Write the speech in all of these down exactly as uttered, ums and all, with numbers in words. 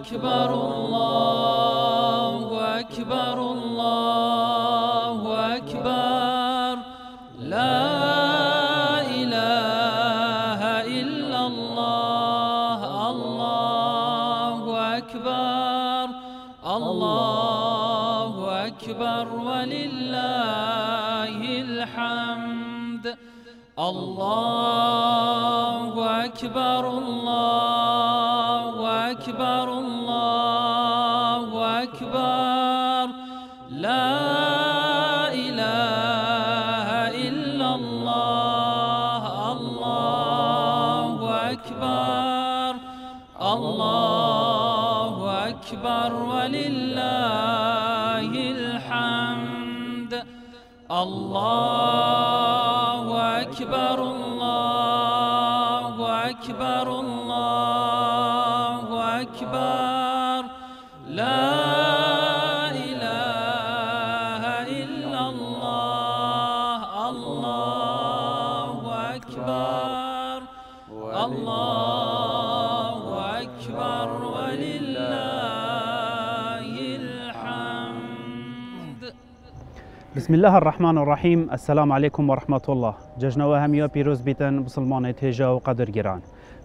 أكبر الله أكبر الله أكبر لا إله إلا الله الله أكبر الله أكبر ولله الحمد الله أكبر الله أكبر الله أكبر لا إله إلا الله الله أكبر الله أكبر ولله الحمد الله أكبر الله أكبر الله أكبر لا إله إلا الله الله أكبر الله أكبر ولله الحمد. بسم الله الرحمن الرحيم. السلام عليكم ورحمة الله. ججنوا هميا بيروز بيتن مسلمان تهجا وقدر جيران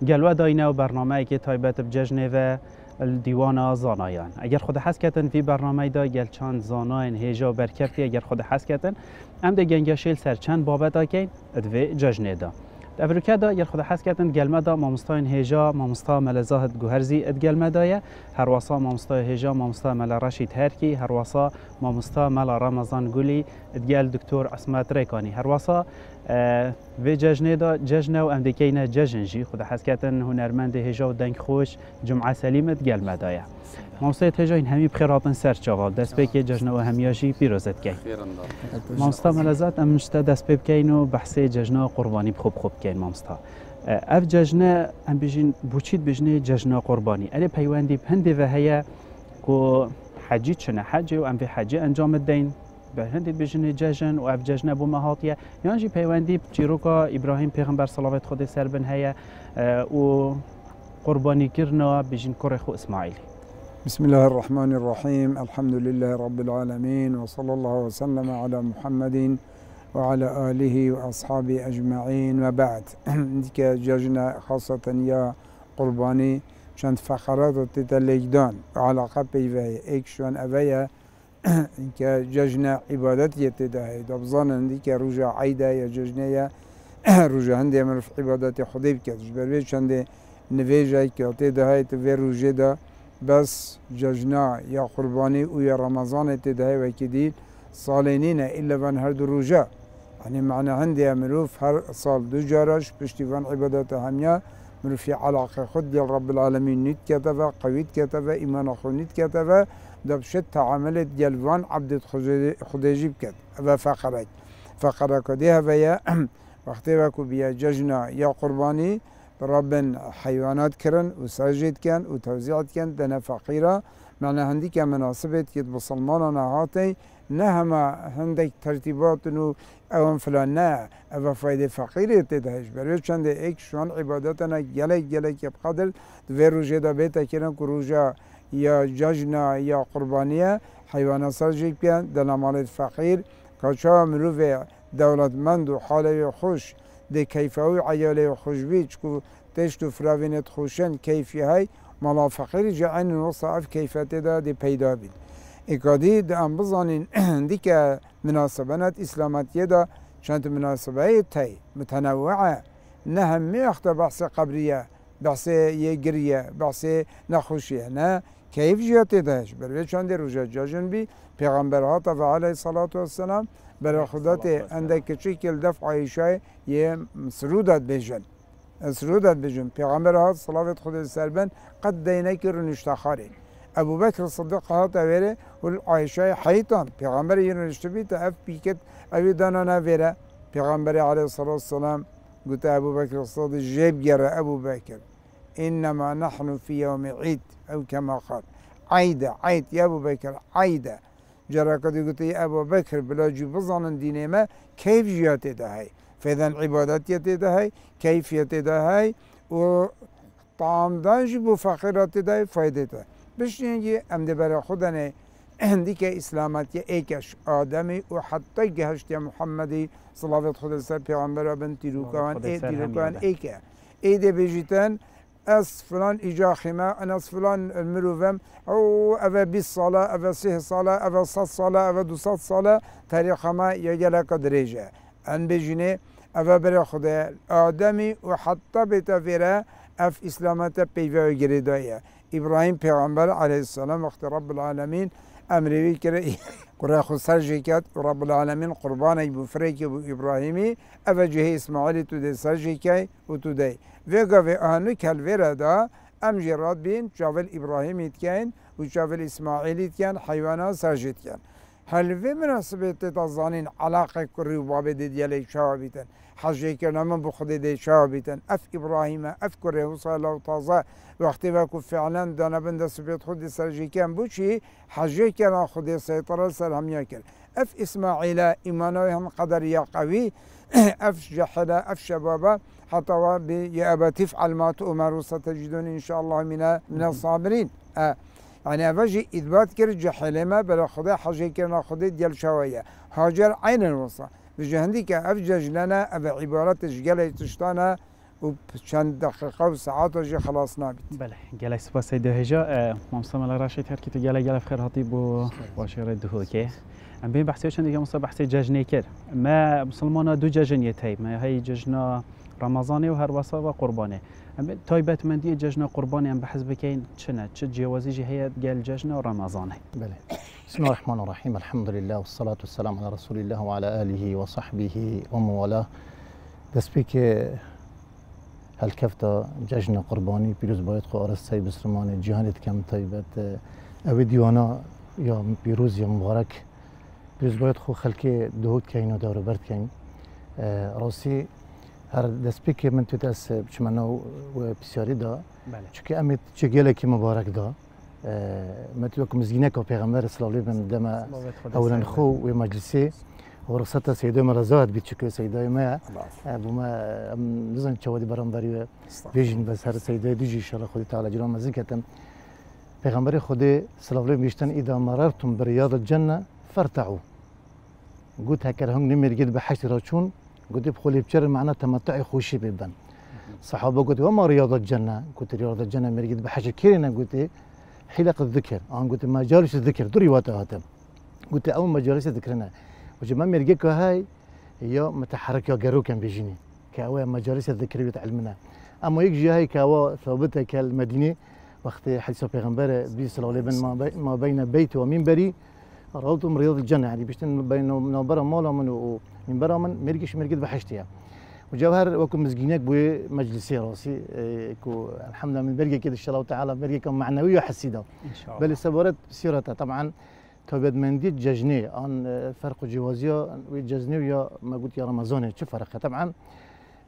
گلوه داینه و برنامه ای که تایبت بججنه و دیوان زانایان. اگر خود حس کتن فی برنامه دا گل چند زاناین هیجا برکفتی اگر خود حس کتن ام دا گنگشیل سر چند بابت آکین ادوه ججنه دا افریقا دا اگر خود حس کتن گلمه دا مامستاین هیجا مامستا ملزاهد گوهرزی اد گلمه دایه هر واسا مامستا هیجا مامستا مل رشید هرکی هر واسا مامستا مل رمضان گولی اد گل دکتور عصمت ریکانی هر واسا في ججنه دا ججنه و امدكينا ججنجي خدا حسكتن هنرمند هجا و دنگ خوش جمعه سليمت گل مدايا مامستا هجا این همی بخیراتن سر چاوال دست بکی ججنه و همیاشی پیروزت کن مامستا ملزات امشتا دست بکین و بحثه ججنه و قربانی بخوب خوب کن مامستا اف ججنه ام بجین بوچید بجنه ججنه قربانی الی پیوندی هنده و هیا که حجی چنه حجی و ام به حجی انجام دین بهندی بجنه ججن و افججنه بو مهاتیه یانجی پیوندی چیروکا ابراهیم پیغمبر صلوات خود سر بن هيا و قربانی کرنا بجن کر خو اسماعیل. بسم الله الرحمن الرحيم. الحمد لله رب العالمين وصلى الله وسلم على محمد وعلى آله وأصحابه أجمعين وبعد. عندك ججنه خاصة يا قرباني چند فقرات تتلجدان علاقه پیوی اکشن اویه که ججنه عبادتی تداهی دبزان اندی که روزه عیده یا ججنه یا روزه هندی مرف عبادت خودی بکرد بر وی چند نویجه که تداهی تو وی روزه دا بس ججنه یا قربانی او یا رمضان تداهی و کدی سالینین الا ون هر دو روزه یعنی معنی هندی مروف هر سال دو جارش پشتیوان عبادت همیا مروفی علاقه خود دل رب العالمین نید کتبه قوید کتبه ایمان خود نید کتبه دبشت تعاملت جلوان عبدت خديجي بكت هذا فقرك فقرك ديها ويا وقتي وكو بيا ججنا يا قرباني ربن حيوانات كرن وساجد كان وتوزيعت كان دنا فقيرة معنى هنديك مناسبة يد بسلماننا هاتي نهما هندك ترتيبات انه اون فلان نا او فايده فقيرة تدهش بروش چند ایک شون عبادتنا جلق جلق بقدر دوی روجه دا بيتا كرن كروجه یا ججنا یا قربانیه حیوان سرجیک بیان دنمالت فقیر کچا مروف دولتمند و حاله خوش ده کیفاوی عیاله خوش بیچ که تشت و فراوینت خوشن کیفی های مالا فقیر جعن و صعف کیفت دا ده پیدا بید اکادی ده ام بزانین دی که مناسبنت اسلامتیه دا چند مناسبه تی متنوعه نه همی اخت بحث قبریه بحث یه گریه بحث نخوشیه نه كيف جاءت داش بروي چند روزه جاجن بي پیغمبر هات و عليه الصلاه والسلام بر خدات اندك شكل دفع عائشه ي سرودت بجن سرودت بجن پیغمبر هات صلوات خود سربن قد دينك رنشتخاري ابو بكر الصديق هات وره والعائشه حيطان پیغمبر يرنشتبي تف بيكت ابي دانا وره پیغمبر عليه الصلاه والسلام قلت ابو بكر الصديق جيب جرى ابو بكر إنما نحن في يوم عيد أو كما قال عيدة عيد يا أبو بكر عيدة جرى قد قلت يا أبو بكر بلا جبزان ديني ما كيف جياتي دهي فإذا عبادات يتي دهي كيف يتي دهي وطعام داجب وفقيرات دهي فايدته بشنین یه امده برای خودنه هندی که اسلامت یه ایکش آدمی و حتی گهشت یا محمدی صلوات خود سر پیغمبر بن تیروکان ای تیروکان ایکه ایده بجیتن از فلان اجاخمه انا از فلان مروفم او او بیست ساله او سه ساله او صد ساله او دوصد ساله تاریخمه یا گلک دریجه ان بجینه او برای خود آدمی و حتی به تفیره اف اسلامت پیوه گریدایه ابراهیم پیغمبر علیه السلام وقت رب العالمین امروی کرده قرآن خود سر جکت رب العالمین قربانی بفرق بو ابراهیمی اوجه اسماعیل تو ده سر جکی و تو ده وگا و آنو کلویره دا ام جراد بین چاول ابراهیمیت کن و چاول اسماعیلیت کن حیوانا سر جد کن هلوی مناسبت تازانین علاقه کری و باب دیدیلی شاو بیتن حجی کرنا من بخود دی شاو بیتن اف ابراهیم اف کری حسالا و تازه وقتی وکو فعلا دانبند سبیت خود سر جکن بو چی حجی کرنا خود سیطره سر همیا کرد اف اسماعیل ایمانای هم قدر یا قوی اف جحلا اف شبابا حتی و یا ابا تفعل ما تؤمر و ستجدون ان شاء الله من من الصابرین يعني أفجي إثبات كرد جحلما بلا خدا حجي كرنا خدا ديال شوايا هاجر عين الوصا بجهندك أفجج لنا أبا عبارات جلي تشتانا وشان دقيقة وساعات وجي خلاص نابت بله جلي سبا سيدو هجا ممسام الله راشد هر كتو جلي جلي بخير هطيب واشير الدهوكي عم بين بحثي وشان ديكا مصاب بحثي جاجني كر ما مسلمانا دو جاجنيتي ما هي جاجنا رمضاني وهر وصا وقرباني أما تايبات من دي ججنا قرباني أم بحسب كين شنا تجوازي هي قال ججنا رمضاني. بلى. بسم الله الرحمن الرحيم الحمد لله والصلاة والسلام على رسول الله وعلى آله وصحبه ومن والاه. دسبيك هالكفتا ججنا قرباني بيروز بايت خو أرستي بسلماني جهانت كم تايبات أو ديوانا يا بيروز يا مبارك بيروز بايت خو خلكي دهوت كين ودور برد كين راسي هر دسپیک من تو دست بچمانه و پیشیاری دا، چون امید چگیله کی مبارک دا، مطلب که مزینه که پیغمبر صلی الله علیه و سلم دم اولان خو و مجلسی و رخصت سیدای مرزاد بیت چون سیدای ما، بوما نزن چهودی برام بریه بیشین بس هر سیدای دیجی شلا خودی تعالی جلو مزیکتم پیغمبر خودی صلی الله علیه و سلم میشتن اذا مررتم برياض الجنة فارتعوا، گوت هکر هم نمیرگید به حشر راشون. قلت بخولي بشر معناه تمتعي خوشي ببن صحابه قلت وما رياضة الجنة قلت رياضة الجنة مرقد بحشر كيرنا قلت حلق الذكر انا قلت مجالس الذكر دوري واتهاتم قلت اول مجالس ذكرنا وجه ما مرقك هاي يا متحرك يا قرو كان بيجيني كاوا مجالس الذكر يتعلمنا اما يجي هاي كاوا ثابتها كالمدينه وقت حديث پیغمبر صلى الله عليه وسلم ما بين بيت ومنبري روضة من رياض الجنة يعني بيشتن بين نوبرا مولا من ومنبرا من مرقش مرقد بحشتها وجوهر وكم مزقينك بو مجلسي راسي كو الحمد لله من برقة كده إن شاء الله تعالى برقة معنوية وحسيدة إن شاء الله بل سبورت سيرتها طبعا توبد من ديت ججني عن فرق جوازية وججني ويا ما قلت يا رمضان شو فرقها طبعا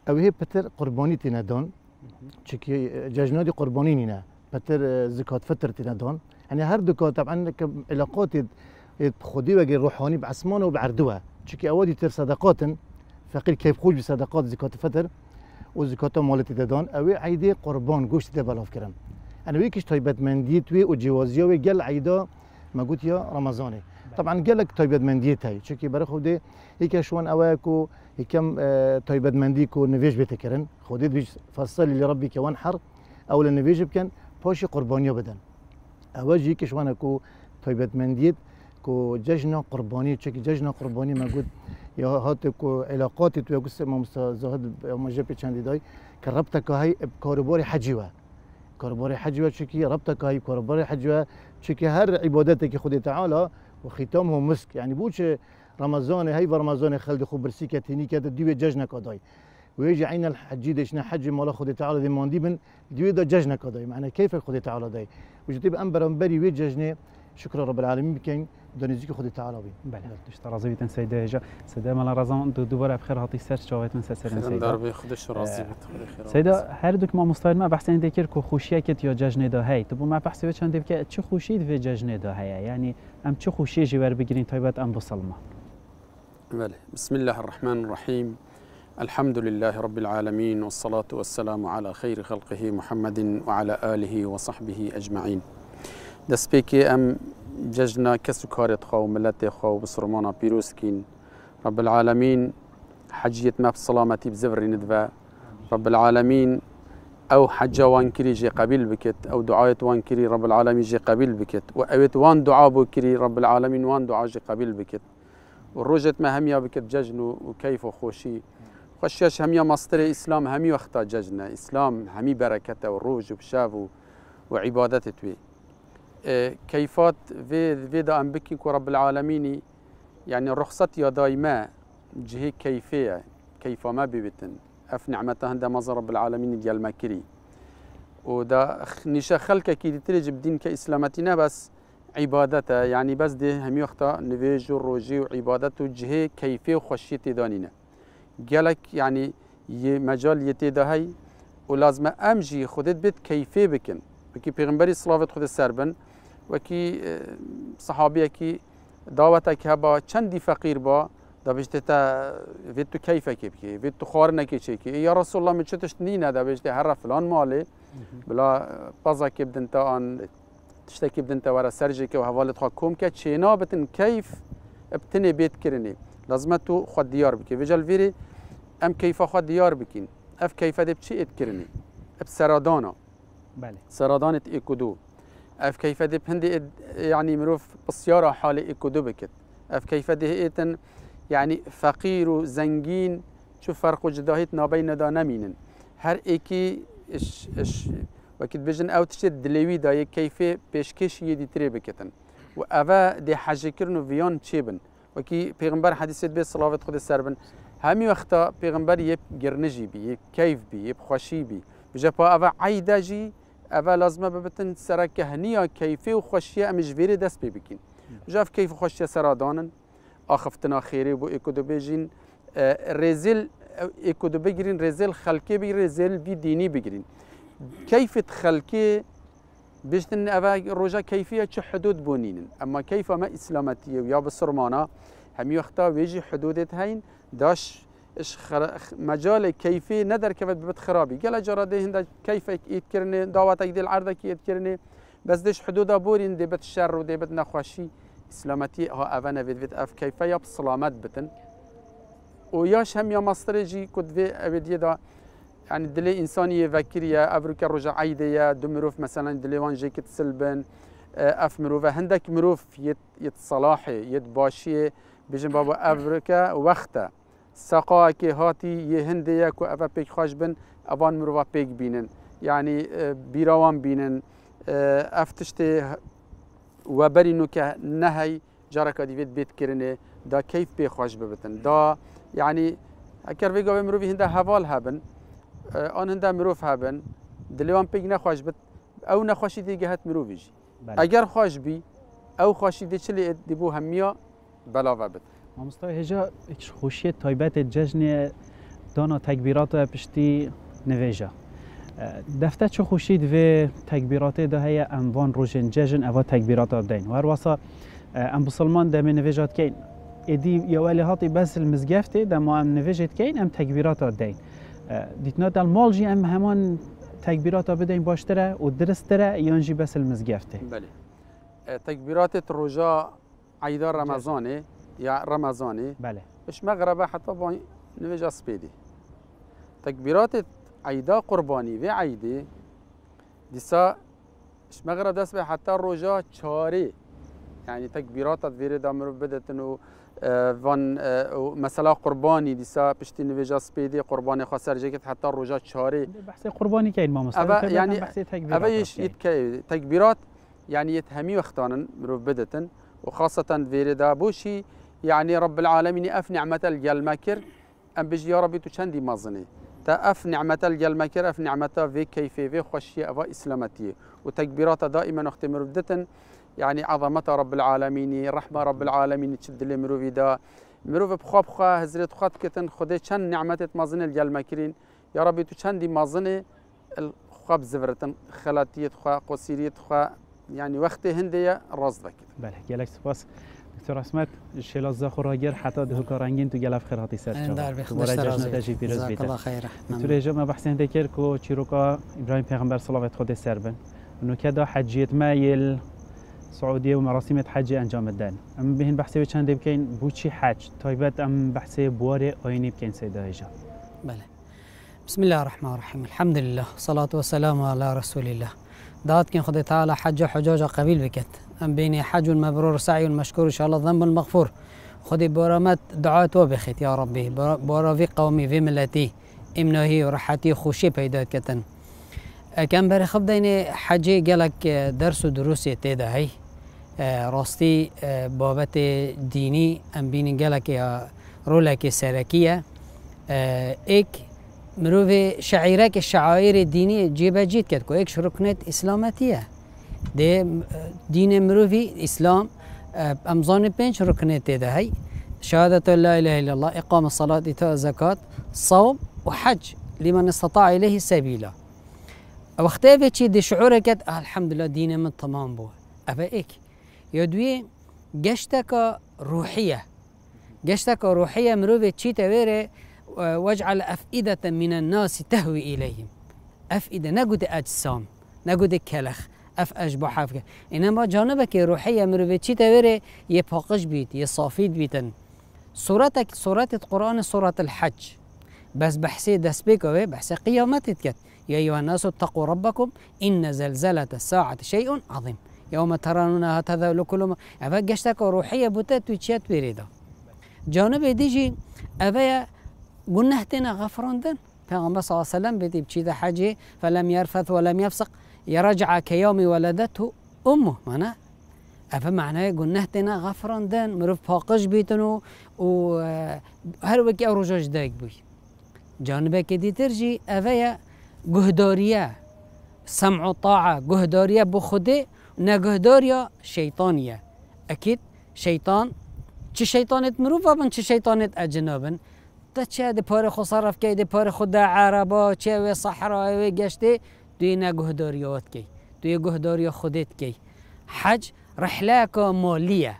أو هي بتر قربانيتنا دون شكي ججنا دي قربانينا بتر زكاة فترتنا دون يعني هر دكا طبعا علاقات خودی و غیر روحانی به آسمان و به اردوها چونکه اودی تر صدقاتن فقیر کیف خوش به صدقات زکات فطر و زکات مال دادن او عیده قربان گوشت ده بلاف کردم انا ویکش تایبت مندی توی و جوازیه و گل عیده مگوت یا رمضانه طبعا گلک تایبت مندی تای چونکه برای خودی یکشون اوا کو یکم تایبت مندی کو نویج بتکرن خودی بیش فصل لربک وانحر او لنویج بکن پاش قربانیه بدن اواجی یکشون کو تایبت مندی و ججنا قربانی چکی ججنا قربانی موجود یا هات کو علاقاتی توی قصه مامسا زهد مجبه چندی دای که ربطه که های کاربار حجیه کاربار حجیه چکی ربطه که های کاربار حجیه چکی هر عبادتی که خود تعالی و ختام هم مسک یعنی بوچه رمضان های و رمضان خلد خوب برسی کتینی که دیو ججنا کدای و یه عین الحجی دشنا حج مال خود تعالی دیماندی بن دیو دا ججنا کدای معنی کیف خود تعالی دای وجدی به امبران بری و ججنا شكرا رب العالمين بكين دونيزيكي خدي تعالى بي بله تشترازي بيتن سيدة هجا سيدة مالا رزان دو دوباره بخير هاتي سر شاوهت من سر سرين سيدة خندار بي خدش رازي بيت خدي خير سيدة هر دوك ما مستعد ما بحثين ديكير كو خوشيه كت يا ججنه دا هاي تبو ما بحثي وچان ديكير چه خوشيد في ججنه دا هاي يعني ام چه خوشيه جوار بگيرين تايبات ام بسلمه بله بسم الله الرحمن الرحيم الحمد لله رب العالمين والصلاة والسلام على خير خلقه محمد وعلى آله وصحبه أجمعين دسبيكي ام ججنا كسكارت خو ملت خو بسرمانا بيروسكين رب العالمين حجيت ما بسلامتي بزفر ندفا رب العالمين او حجة وان كري جي قبيل بكت او دعاية وان كري رب العالمين جي قبيل بكت واويت وان دعاء بكري رب العالمين وان دعاء جي قبيل بكت والروجة ما هميا بكت ججنو وكيف وخوشي خشيش هميا مصدر اسلام همي وقتا ججنا اسلام همي بركته والروج وبشافو وعبادته توي كيفات في في دا أنبكيك رب العالمين يعني رخصة يا دايما جهة كيفية كيف ما ببتن أف نعمته هندا مزر رب العالمين ديال مكري ودا نشا خلك كي ترجع بدين كإسلامتنا بس عبادته يعني بس ده هم يخطأ نفيج الروجي وعبادته جهة كيفية وخشية دانينا قالك يعني مجال يتدا هاي ولازم أمجي خدت بيت كيفية بكن وكي پیغمبري صلوات خود سربن وكي صحابي كي دعوتك هبا چندی فقير با دبشته تا ويتو كيفه كي بكي ويتو خارنه كي چي كي يا رسول الله من چتش نينه دبشته هر فلان مالي بلا بازا كي بدن تا ان تشته كي بدن تا ورا سرجي كي وحوالت حكم كي چينا بتن كيف ابتني بيت كرني لازمتو خود ديار بكي وجل فيري ام كيفه خود ديار بكين اف كيفه دب چي ات كرني اب سرادانا بله سرادانة إيكودو أف كيف دي بهندي يعني مروف بالسيارة حالة إيكودو بكت أف كيف دي هيتن يعني فقير وزنجين شو فرق جداهيت نابين دا نمينن هر إيكي إش إش وقت بيجن أو تشد دلوي دا كيف بيشكش يدي تري بكتن وأفا دي حاجة كرنو فيان تشيبن وكي بيغمبر حديثة بي صلاة خود السربن همي وقتا بيغمبر يب جرنجي بي يب كيف بي يب خوشي بي بجابا أفا عيدا جي أبا لازم ببتن سرك هنيا كيفي وخشية مجبري دست بيبكين جاف كيف وخشية سرادانن آخفتنا خيري بو إكودو بيجين رزيل إكودو بيجرين رزيل خلكي بيجرين رزيل بي ديني بيجرين كيف تخلكي بيجتن أبا روجا كيفية شو حدود بونين أما كيف ما إسلامتية ويا بسرمانا همي وقتا ويجي حدودت هين داش اش مجال كيفي ندر كيف ببت خرابي قال جراده هند كيفك يتكرني دعوتك دي العرضك يتكرني بس ديش حدودا بورين دي بت شر ودي بت نخوشي اسلامتي ها افانا فيت اف كيف يا بسلامات بتن وياش هم يا مصرجي كنت في ابدي دا يعني دلي انسانيه فكريه افريكا رجع عيديه دمروف مثلا دلي وان جيكت سلبن اف مروفه هندك مروف يت يتصلاحي يتباشي بيجن بابا افريكا وقته سقا كي هاتي يهندية كو أفا بيك خاش بن أفان مروفا بيك بينن يعني بيراوان بينن أفتشتي وبرينو كنهي جاركا ديفيد بيت كرني دا كيف بيك خاش ببتن دا يعني أكار بيقا بمروفي هندا هفال هبن آن هندا مروف هبن دليوان بيك نخاش بت أو نخاشي دي جهت مروفي جي أجر خاش بي أو خاشي دي چلي ديبو هميا بلاوة بت مستوى هجا خوشية طيبات الججنة دانا تكبيرات بشتي نواجه دفتت شو خوشيد في تكبيرات ده هي أنوان روجن ججن أو تكبيرات دين وارواصا أم بسلمان ده من نواجهات كين إدي يوالي هاطي بس المزقفتي ده ما أم نواجهات كين أم تكبيرات دين ديتنا ده المالجي أم همان تكبيرات بدين باشتره ودرستره ينجي بس المزقفتي بله تكبيرات الرجاء عيدار رمضاني يا رمضاني بله اش مغربه حتى بون نوجا سبيدي تكبيرات عيدا قرباني في عيدي ديسا اش مغرب داس حتى روجا چاري يعني تكبيرات فيري دامر بدتنو فان مثلا قرباني ديسا بشتي نوجا سبيدي قرباني خسر جيكت حتى روجا چاري بحث قرباني كاين ما مصلح يعني تكبيرات تكبيرات يعني يتهمي وقتان مروف بدتن وخاصه فيري دا بوشي يعني رب العالمين أف نعمة الجلمكر أم بيجي يا ربي تشندي مازني تا أف نعمة الجلمكر أف نعمة في كيفي في خشية أفا إسلامتي وتكبيرات دائما أختمر بدتن يعني عظمة رب العالمين رحمة رب العالمين تشد لي مروفي دا مروف بخواب خا هزرت خات كتن خدي شن نعمة مازني الجلمكرين يا ربي تشندي مازني الخاب زفرتن خلاتيت خا قصيريت خا يعني وقت هندية رازدك بله جالك سباس دكتور عصمت شلازه خوراگر حتی ده کارنگین تو گلف خیراتی سرچاو دوباره جشن تجی پیروز بیت دکتور جما بحثن دکر کو چیروکا ابراهیم پیغمبر صلوات خود سربن نو کدا حجیت مایل سعودية ومراسم حجي انجام دادن. ام بهن بحثی چند بکین بوچی حج تایبت ام بحثی بواره آینی بکین سیده هجا. بله. بسم الله الرحمن الرحیم. الحمد لله. صلاة و سلام علی رسول الله. داد کن خدا تعالی حج حجاج قبیل بکت. ام بینی حج مبرور سعی مشکور ان شاء الله ذنب مغفور. خدي برامت دعات و بخت يا ربي برا في قومي في ملتي امنهي ورحتي خوشي پیدا کتن. كم بر خب دين حجي قالك درس و دروسي تيدا هي راستي بابت ديني ام بين قالك يا رولك سركيه اك مروه شعيرك الشعائر الديني جيبه جيت كتكو اك شركنت اسلاماتيه دي دين مروه اسلام امزان پنج ركنه تده هي شهاده لا اله الا الله اقام الصلاه ايتاء الزكاه صوم وحج لمن استطاع اليه سبيلا واختفت شي دي شعورك الحمد لله دين من تمام بو افاك يدوي جشتك روحيه جشتك روحيه مروه شي توري واجعل افئده من الناس تهوي اليهم افئده نجد اجسام نجد كلخ اف اشبه حفكه انما جانبك روحيه مروتشي توري يفاقش بيت يصافيد بيتن صورتك صورة القران صورة الحج بس بحسي دسبيك بحسي قيامتك يا ايها الناس اتقوا ربكم ان زلزله الساعه شيء عظيم يوم ترونها تذهل كل ما افجشتك روحيه بوتات وتشات بريده جانب ديجي افيا قلناهتنا غفراندن فالنبي صلى الله عليه وسلم بدي بشي حجي فلم يرفث ولم يفسق يرجع كيوم ولدته امه معناه فمعناه قلناهتنا غفران دان مروف فاقش بيتنو وهروكي او رجاج دايك بي جانبك دي ترجي افيا جهداريه سمع وطاعه جهداريه بخدي نا جهداريه شيطانيه اكيد شيطان تش شيطانت مروفا بن تش شيطانت اجنابن تشا دي بار خسارف كي دي بار خدا عربا تشا صحراوي قشتي توی نگهداریات کی، توی گهداری خودت کی. حج رحله کا مالیه،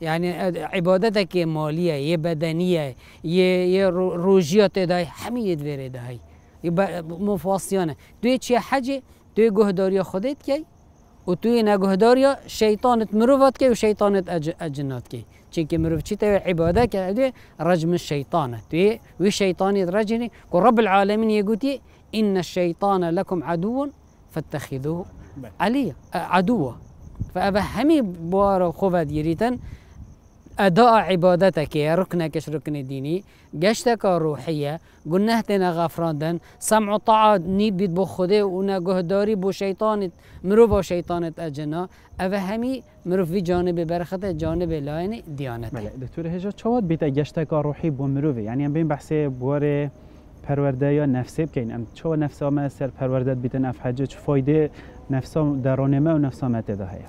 یعنی عبادت که مالیه، یه بدنیه، یه یه روزیات دای همیت وری دای. مفاصیانه. توی چی حج؟ توی گهداری خودت کی، و توی نگهداری شیطانت مروت کی و شیطانت اجنات کی. چی که مروت چی توی عبادت که رجم شیطانه. توی وی شیطانی رجنی که رب العالمین یگویی إن الشيطان لكم عدو فاتخذوه عليا عدوا فأبهمي بوار خوفات يريتن أداء عبادتك ركنك ركن ديني جشتك روحية قلناهتنا غفراندن سمع طاعة نيبيت بخده ونا جهداري بو شيطانت مروف وشيطانت أجنا أبهمي مروف في جانب برخته جانب لاين ديانته دكتور هجا شوات بيت جشتك روحي بو مروف يعني بين بحسي بوار پرورده یا نفسه بکن. ام چه نفسه ما سر پرورده بیتن اف حج چه فایده نفسه درون ما و نفسه ما تده هیا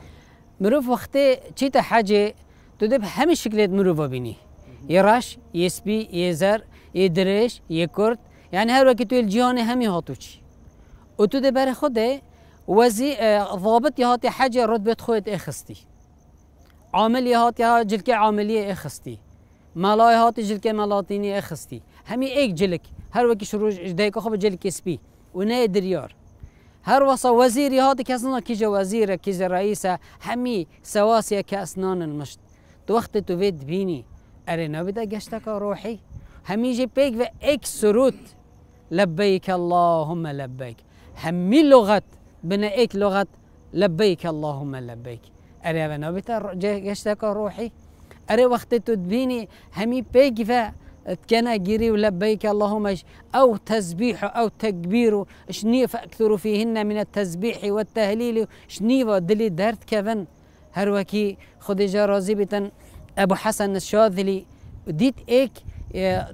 مروف وقتی چی تا حج تو دب همه شکلت مروف بینی یه رش یه سپی یه زر یه درش یه کرد یعنی هر وقت تو الجیان همی هاتو چی و تو دب بر خوده وزی ضابط یه هاتی حج رتبت خودت اخستی عامل یه هاتی ها جلک عاملی اخستی مالای هاتی جلک مالاتینی اخستی همی ایک جلک هر وقتی شروع دایکو خوب جلک اسپی و نه دریار هر وصا وزیری هاتی که اصلا کی جا وزیره کی جا رئیسه همی سواسیه که اسنان مشت تو وقت تو وید بینی اره نبیده گشتک روحی همیجی پیک و ایک سرود لبیک اللهم لبیک همی لغت بنا ایک لغت لبیک اللهم لبیک اره و نبیده گشتک روحی اره وقت تو بینی همی پیک و كنا جري ولبيك اللهم أو تسبيح أو تكبير شني فأكثر فيهن من التسبيح والتهليل شني ودلي درت كفن هروكي خديجة رازبة أبو حسن الشاذلي ديت إيك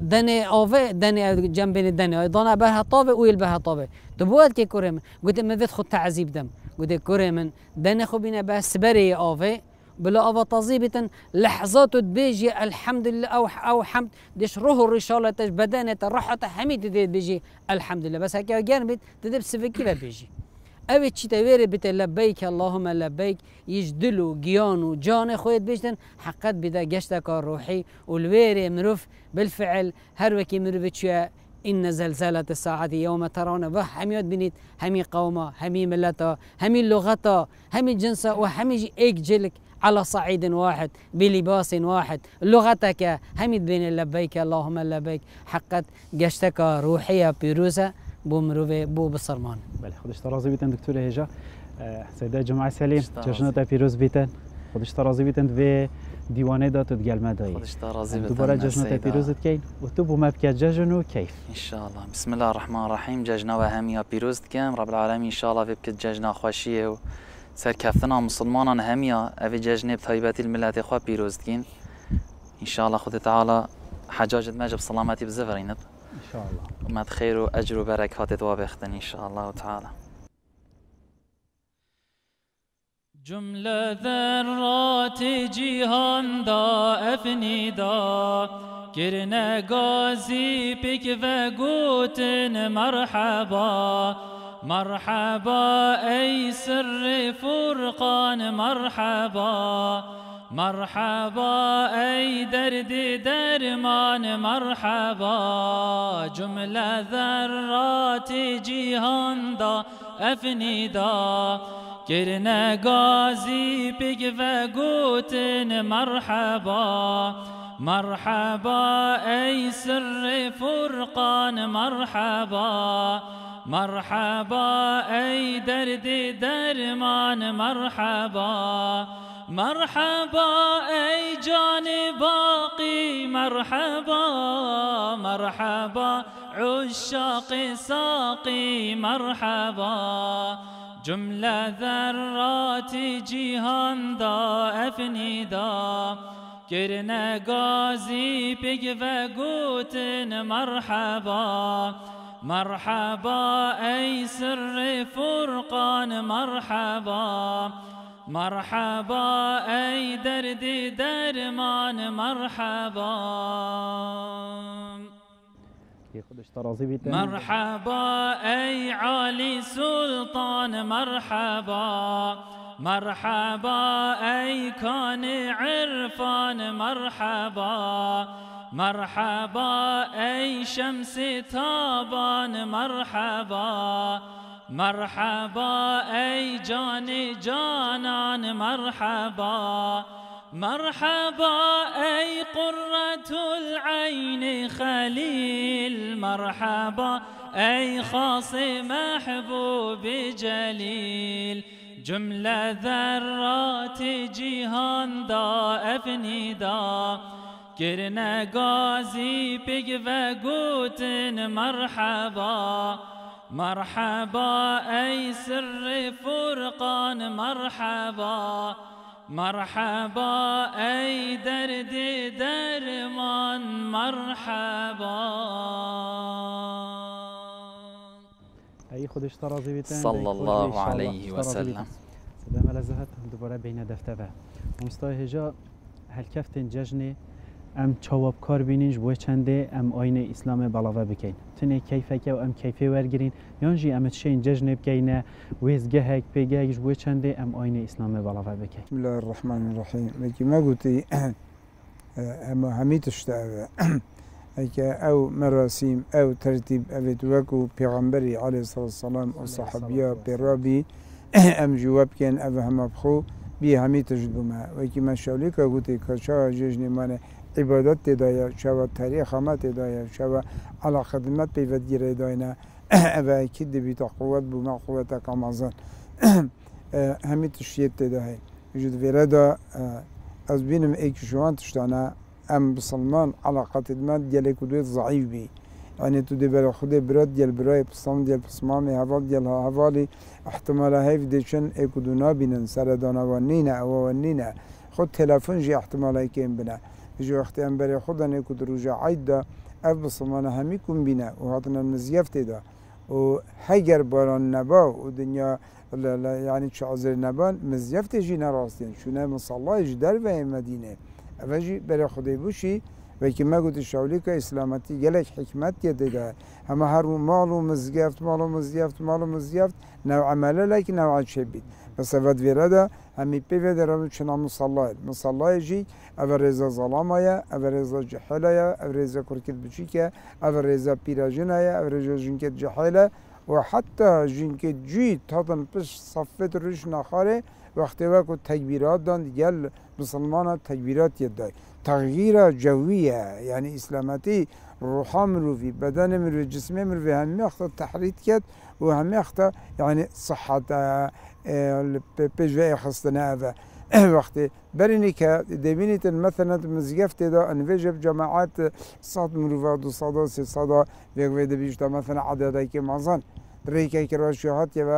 دني أوفي دني جنبين دني دنا بها طابة ويل بها طابة تبوات كي كريم قلت ما فيت خد تعذيب دم قلت كريم دنا خبينا بس بري أوفي بلا أبا تظيبة لحظات بيجي الحمد لله أو أو حمد ديش روح الرشالة بدانة الراحة حميد دي بيجي الحمد لله بس هكا جانبت تدب سفكي بيجي أو تشي توري بت لبيك اللهم لبيك يجدلو جيانو جان خويت بيجتن حقات بدا جشتك الروحي والويري مروف بالفعل هروكي مروف تشا إن زلزلة الساعة يوم ترون به همي بنيت همي قومه همي ملته همي لغته همي جنسه وهمي إجلك على صعيد واحد بلباس واحد لغتك همي بين لبيك اللهم لبيك حقت جشتك روحية بيروزة بومروفي بو بصرمان. بله خدش ترازي بيتن دكتور هجا سيدة جماعة سليم جشنة بيروز بيتن خدش ترازي بيتن في ديوانه دا تتقال مدعي خدش ترازي بيتن دوباره جشنة بيروز تكين وتبو مبكى ججنو كيف إن شاء الله بسم الله الرحمن الرحيم ججنة وهمية بيروز تكام رب العالمين إن شاء الله ببكت ججنة خوشية و سركفتنا مسلمانان هميا أفي ججنة بطيبات الملات إخوة بيروز تكين إن شاء الله خد تعالى حجاجة ماجب سلامتي بزفرينت إن شاء الله ما تخير وأجر وبركات توابختن إن شاء الله تعالى جملة ذرات جهان دا أفني دا كرنا غازي بك فقوتن مرحبا مرحبا أي سر فرقان مرحبا مرحبا أي درد درمان مرحبا جملة ذرات جهان دا أفندا كرنا غازي بك فقوتن مرحبا مرحبا أي سر فرقان مرحبا مرحبا أي درد درمان مرحبا مرحبا أي جان باقي مرحبا مرحبا عشاق ساقي مرحبا جملة ذرات جهان دا أفندا كرنا غازي بك فقوتن مرحبا مرحبا أي سر فرقان مرحبا مرحبا أي درد درمان مرحبا مرحبا أي علي سلطان مرحبا مرحبا أي كان عرفان مرحبا مرحبا أي شمس تابان مرحبا مرحبا أي جان جانان مرحبا مرحبا أي قرة العين خليل مرحبا أي خاص محبوب جليل جملة ذرات جهان دا أفندا كرنا غازي بك فقوتن مرحبا مرحبا أي سر فرقان مرحبا مرحبا أي درد درمان مرحبا أي خدش ترازي بيتان صلى الله عليه وسلم سلام لزهت دوباره بين دفتبه مستوى هجا هل كفتن ججني ام چواب کار بینیش بوی چنده ام آین اسلام بلاوه بکین تنه کیفه که و ام کیفه ورگرین یانجی ام چه این ججنه بکینه ویزگه هک پیگه هکش بوی چنده ام آین اسلام بلاوه بکین بسم الله الرحمن الرحیم وکی ما گوتی اما همیتش تاوه اکه او مراسیم او ترتیب او توکو پیغمبری علیه السلام و صحابیه پیرابی ام جواب کن او همه بخو بی همیتش دومه وکی ما شاولی که گوتی کشا ججنه مانه عبادت تدایا شوا تاریخ ما تدایا شوا علا خدمت پیوت گیره داینا و کد بیتا قوت بوما قوت کامازن همی تشیت تداهی وجود ویردا از بینم ایک شوان تشتانا ام بسلمان علاقه خدمت گله کدوی ضعیف بی یعنی تو دبل خود برات گل برای بسلم گل بسمام حوال گل حوالی احتمال هیف دچن اکدونا بینن سر دانوانینا اوانینا خود تلفن جی احتمال کم بنا جو وقتی امبری خدا نکود روزه عید دا اف بسمان همی کن بینه و هاتنا مزیفت دا و هگر باران نبا و دنیا یعنی چه عذر نبان مزیفت جی نراستین چونه مصالح جی در و مدینه اف جی برای خدای بوشی و که ما گوت شاولی که اسلامتی گلک حکمت گده دا همه هر مال و مزیفت مال و مزیفت مال و مزیفت نوع عمله لیک نوع شبید Pasavad virada, hemi peve deram çina musallayet. Musallaye ji, ev reza zalamaya, ev reza cehilaya, ev reza kurket biçike, ev reza pirajinaya, ev reza jinket cehile ve hatta jinket ji tadın piş saffet rüş nakhare vakti ve ku tekbiratdan gel Müslümana tekbirat yedday. Tağyira ceviye yani İslamati روحا مروفي بدن مروفي جسم مروفي هم يخطى تحريت كت وهم يخطى يعني صحة البيجواء خصنا هذا وقت بريني كدبيني مثلا مزيفت دا انفجب جماعات صاد مروفات وصادا سي صادا بيقوي دبيجتا مثلا عددا كي مازن ريكا كراشيهات يبا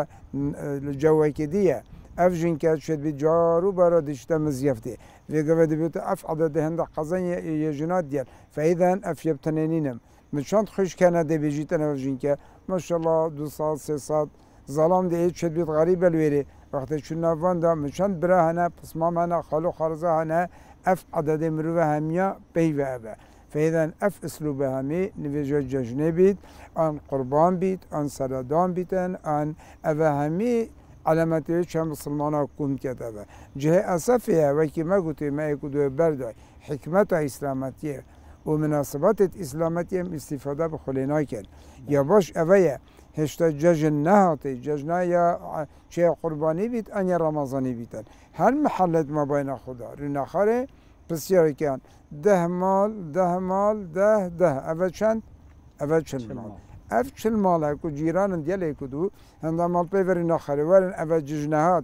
الجو كديه افجن كات شد بجارو برا دشتا مزيفتي في قبل بيوت اف عدد هند قزن يجنات ديال فاذا اف يبتنينم من شان تخش كان دي بيجيت انا فجنكا ما شاء الله دوصاد سيصاد ظلام دي شد بيت غريبه الويري وقت شنا فاندا من شان برا هنا بصمام هنا خلو خرزه هنا اف عدد مروه هميا بيبا ابا فاذا اف اسلوبها مي نفيجات جنبيت ان قربان بيت ان سردان بيتن ان افهمي علامتی چند مسلمان ها کم کتابه جه اصفیه و که ما گوته ما یک دو برده حکمت اسلامتیه و مناسبات اسلامتی هم استفاده بخلینا کن یا باش اویه هشتا ججن نهاتی ججنه یا چه قربانی بید ان یا رمضانی بیدن هر محلت ما بین خدا رو نخاره بسیاری کن ده مال ده مال ده ده اوه چند اوه چند مال اف چل ماله کو جیران دیاله کو دو هندا مال پیوری نخره ورن اف ججنهاد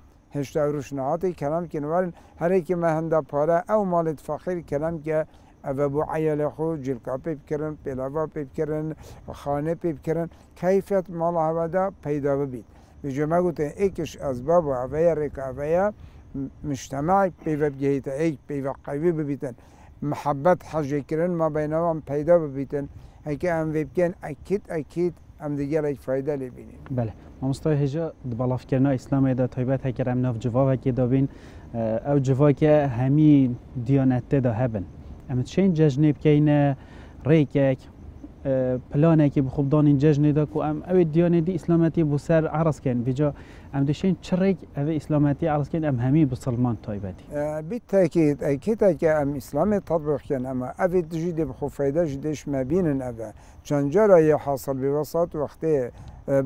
هشتا روشناعاتی کلام کنوارن هر ایکی مهنده پاره او مالت فخیر کلام که او بو عیال خو جلکا پیب کرن پیلاوا پیب کرن خانه پیب کرن کیفیت مال هواده پیدا ببید بجو ما گوته ایکش از بابا اویا ریکا اویا مجتمع پیوه بگهیتا ایک پیوه قوی ببیتن محبت حجه کرن ما بینوان پیدا ببیتن هکه هم ویبکن اکید اکید ام دیگر ایک فایده لبینیم بله ما مستوی هجا دبالاف کرنا اسلام ایده طایبت هکر ام ناف جوا وکی دابین او جوا که همی دیانت دا هبن ام چین ججنه بکین ریکک پلانه که بخوب دانین ججنه دا که ام او دیانه دی اسلامتی بسر عرض کن بجا ام دشین چرک او اسلامتی عرض کن ام همی بسلمان طایبتی بالتاکید اکیتا که ام اسلامی تطبیق کن اما او دیجی بخوب فایده جدش مبینن او چنجارا یه حاصل بوسط وقتی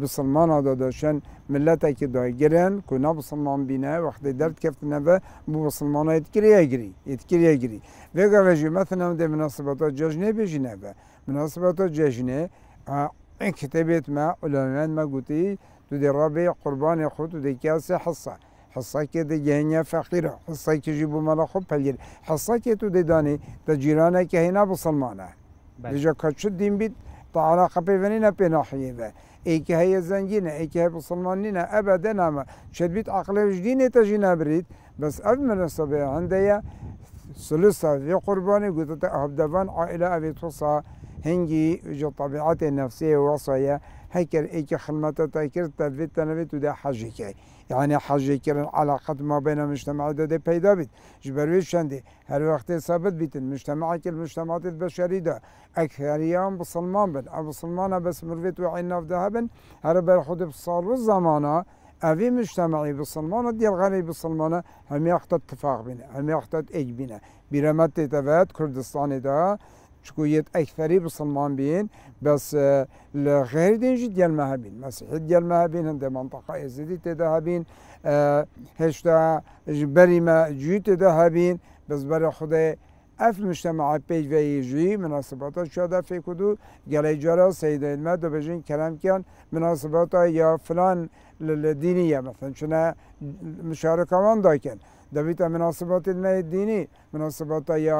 بسلمان آداداشن ملت اکی دای گرن کنا بسلمان بینه وقتی درد کفتنه و بو بسلمان ها اتکریه گری اتکریه گری وگه وجه مثلا ده مناسبات ججنه بجنه و مناسبات ججنه این کتابیت ما علامه ما گوتی تو ده رابع قربان خود تو ده کیاس حصه حصه که ده گهنه فقیره حصه که جیبو مالا خوب پلیر حصه که تو ده دانی ده جیرانه که هینا بسلمانه بجا کچه دین بید طعلا قبیفنینا پناحیه و ایکه های زنگینه ایکه های بسلمانینه ابدا نما شد بیت عقل وجدینه تا جینا برید بس اف مناسبه عنده یا سلسه وی قربانی گوتت اهبدوان عائله اوی توسا هنگی جو طبیعت نفسیه وصایه هیکر ایکه خلمتا تا کرتا وی تنوی تو ده حجی که يعني حاجه كرن علاقه ما بين المجتمع ده پیدا بيت جبرويش شندي هر وقت ثابت بيت المجتمع المجتمعات البشريه ده اكثريان بسلمان بن ابو سلمان بس مرويت وعينا في ذهبن هر برخد بصال والزمانه افي مجتمعي بسلمانه ديال غريب بسلمانه هم يخت اتفاق بينا هم يخت اج بينا برمت تبعت كردستان ده شكوية أكثري بسلمان بين بس الغير دينجي ديال مهابين مسيحي ديال مهابين هند منطقة يزيدي تذهبين هشتا جبري ما جي تذهبين بس برا خداي اف مجتمع بيج في جي مناسبات شادا في كدو قال جرا سيدة المادة بجين كلام كان مناسبات يا فلان الدينية مثلا شنا مشاركة وان دايكن دبيتا مناسبات الماء الديني مناسبات يا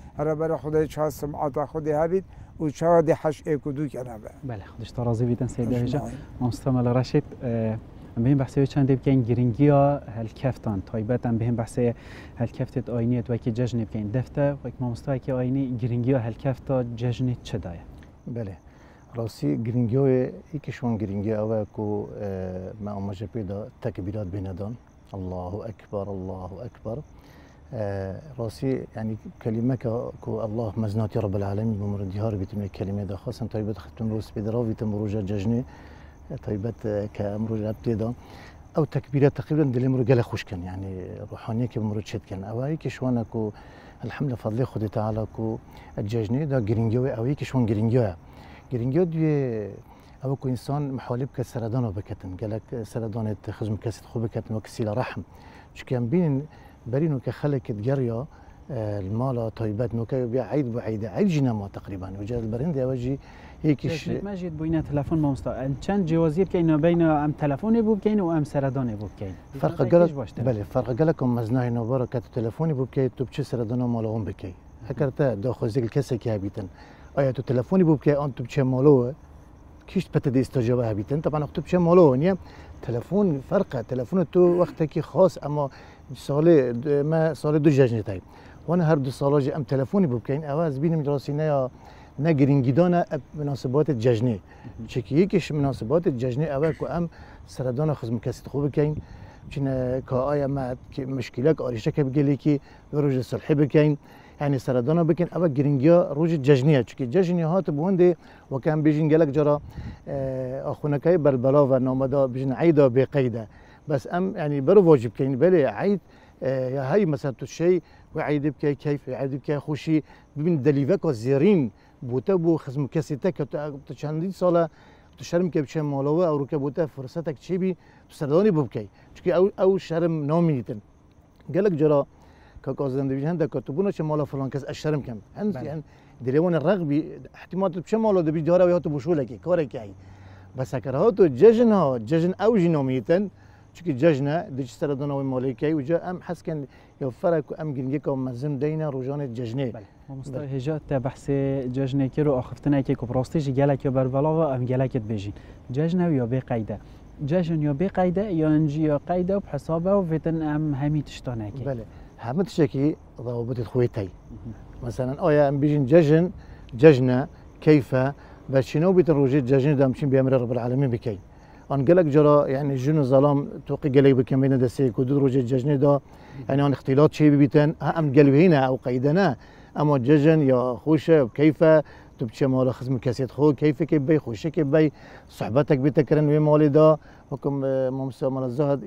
هربر خدي شا سمعتا خدي هبت وشادي حش ايكو دوك انا بلا خدش طرازي بيتن سيدي هجا مستمل رشيد أه بهم بحثه چند بکن گرینگیا هلکفتان تایبتن بهم بحثه هلکفتت آینیت وکی ججن بکن دفته وک مامستا که آینی گرینگیا هلکفتا ججنت چه دایه؟ بله راستی گرینگیا یکیشون گرینگیا اوه که ما امجا پیدا تکبیرات بیندان الله اکبر الله اکبر راستی یعنی کلمه که الله مزناتی رب العالمین بمردیار بیتم کلمه دا خاصم تایبت ختم روز بیدراو بیتم روژا ججنه طيبات كامرو الابتداء او تكبيرات تقريبا دلمرو قال خوش كان يعني روحانيه كمرو تشد كان اوي كشوان اكو الحمد فضل خدي تعالى كو الججني دا جرينجوي اوي كشوان جرينجوي جرينجوي دي او كو انسان محالب كسردان وبكتن قالك سردان تخزم كاسد خوبكتن وكسيله رحم شكان بين برينو كخلكت جريا المالا طيبات نوكايو بيع عيد بعيد عيد جنامه تقريبا وجا البرندي اوجي هيكش ماجد بوينه تليفون ما مستع ان كان جوازير كاين بين ام تليفوني بوكين وام سرداني بوكين فرق قالك بلي فرق قالكم مزناي نبركه تليفوني بوكي تبش سردانه مالهم بكي هكرتا داخل زيك الكاسه كي هبيتن ايا تليفوني بوكي ان تبش مالو كيش بتدي استجابه هبيتن طبعا تبش مالو ني تليفون فرقه تليفون تو وقتك خاص اما صالي ما صالي دو جاجني طيب وانا هردو صالوجي ام تليفوني بوكين اواز بين مدرسينا نجرينجدانا مناسبات الججني شكيكش مناسبات الججني أواك وأم سردانا خزم كاسد خوب كين كنا كأي ما مشكلك أريشك بجليكي روج الصلح بكين يعني سردانا بكين أواك جرينجيا روج الججنية شكي الججنية هات بوندي وكان بيجين جلك جرا أخونا كاي بربلاوة نامدا بيجين عيدا بقيدا بس أم يعني برو واجب كين بلي عيد يا هاي مثلا تشي وعيد بكي كيف عيد بكي خوشي بين دليفك الزيرين بوتا بو خزم كاسيتك تشاندي صاله تشرم كبشه مولوه او ركبوتا فرصتك تشيبي سرداني بوبكي تشكي او او شرم نوميتن قالك جرا كازندويج عندك تبونا شمال فلان كاس الشرم كم عند يعني دليون الرغبي احتمال تبشه مولو دبي جرا وياتو بوشولك كورك يعني بس كرهاتو ججن ها ججن او جنوميتن تشكي ججنا دج سردانه موليكي وجا ام حس كان يوفرك ام جنجيكم مزم دينا رجان الججني مستر هجات تبحث ججنه كيرو اخفتنا كيكو براستيجي جالك يا بربلاوه ام جالكت بيجي ججنه يا بقيده ججن يا بقيده يا انجي يا قيده بحسابه وفتن ام همي تشتانك بله همت شكي ضوابط خويتي مثلا ايا ام بيجن ججن ججنه كيف باش شنو بيت الروجيت ججن دامشين بامر رب العالمين بكي ان قالك جرا يعني جن ظلام توقي قلي بكم بين دسيك ودود روجيت ججنه دا يعني ان اختلاط شي بيتن ام قلبي هنا او قيدنا اما ججن يا خوشه كيف تبشي مال خزم كاسيت خو كيف كيف بي خوشه كيف بي صحبتك بتكرن وي مالدا وكم ممسه مال الزهد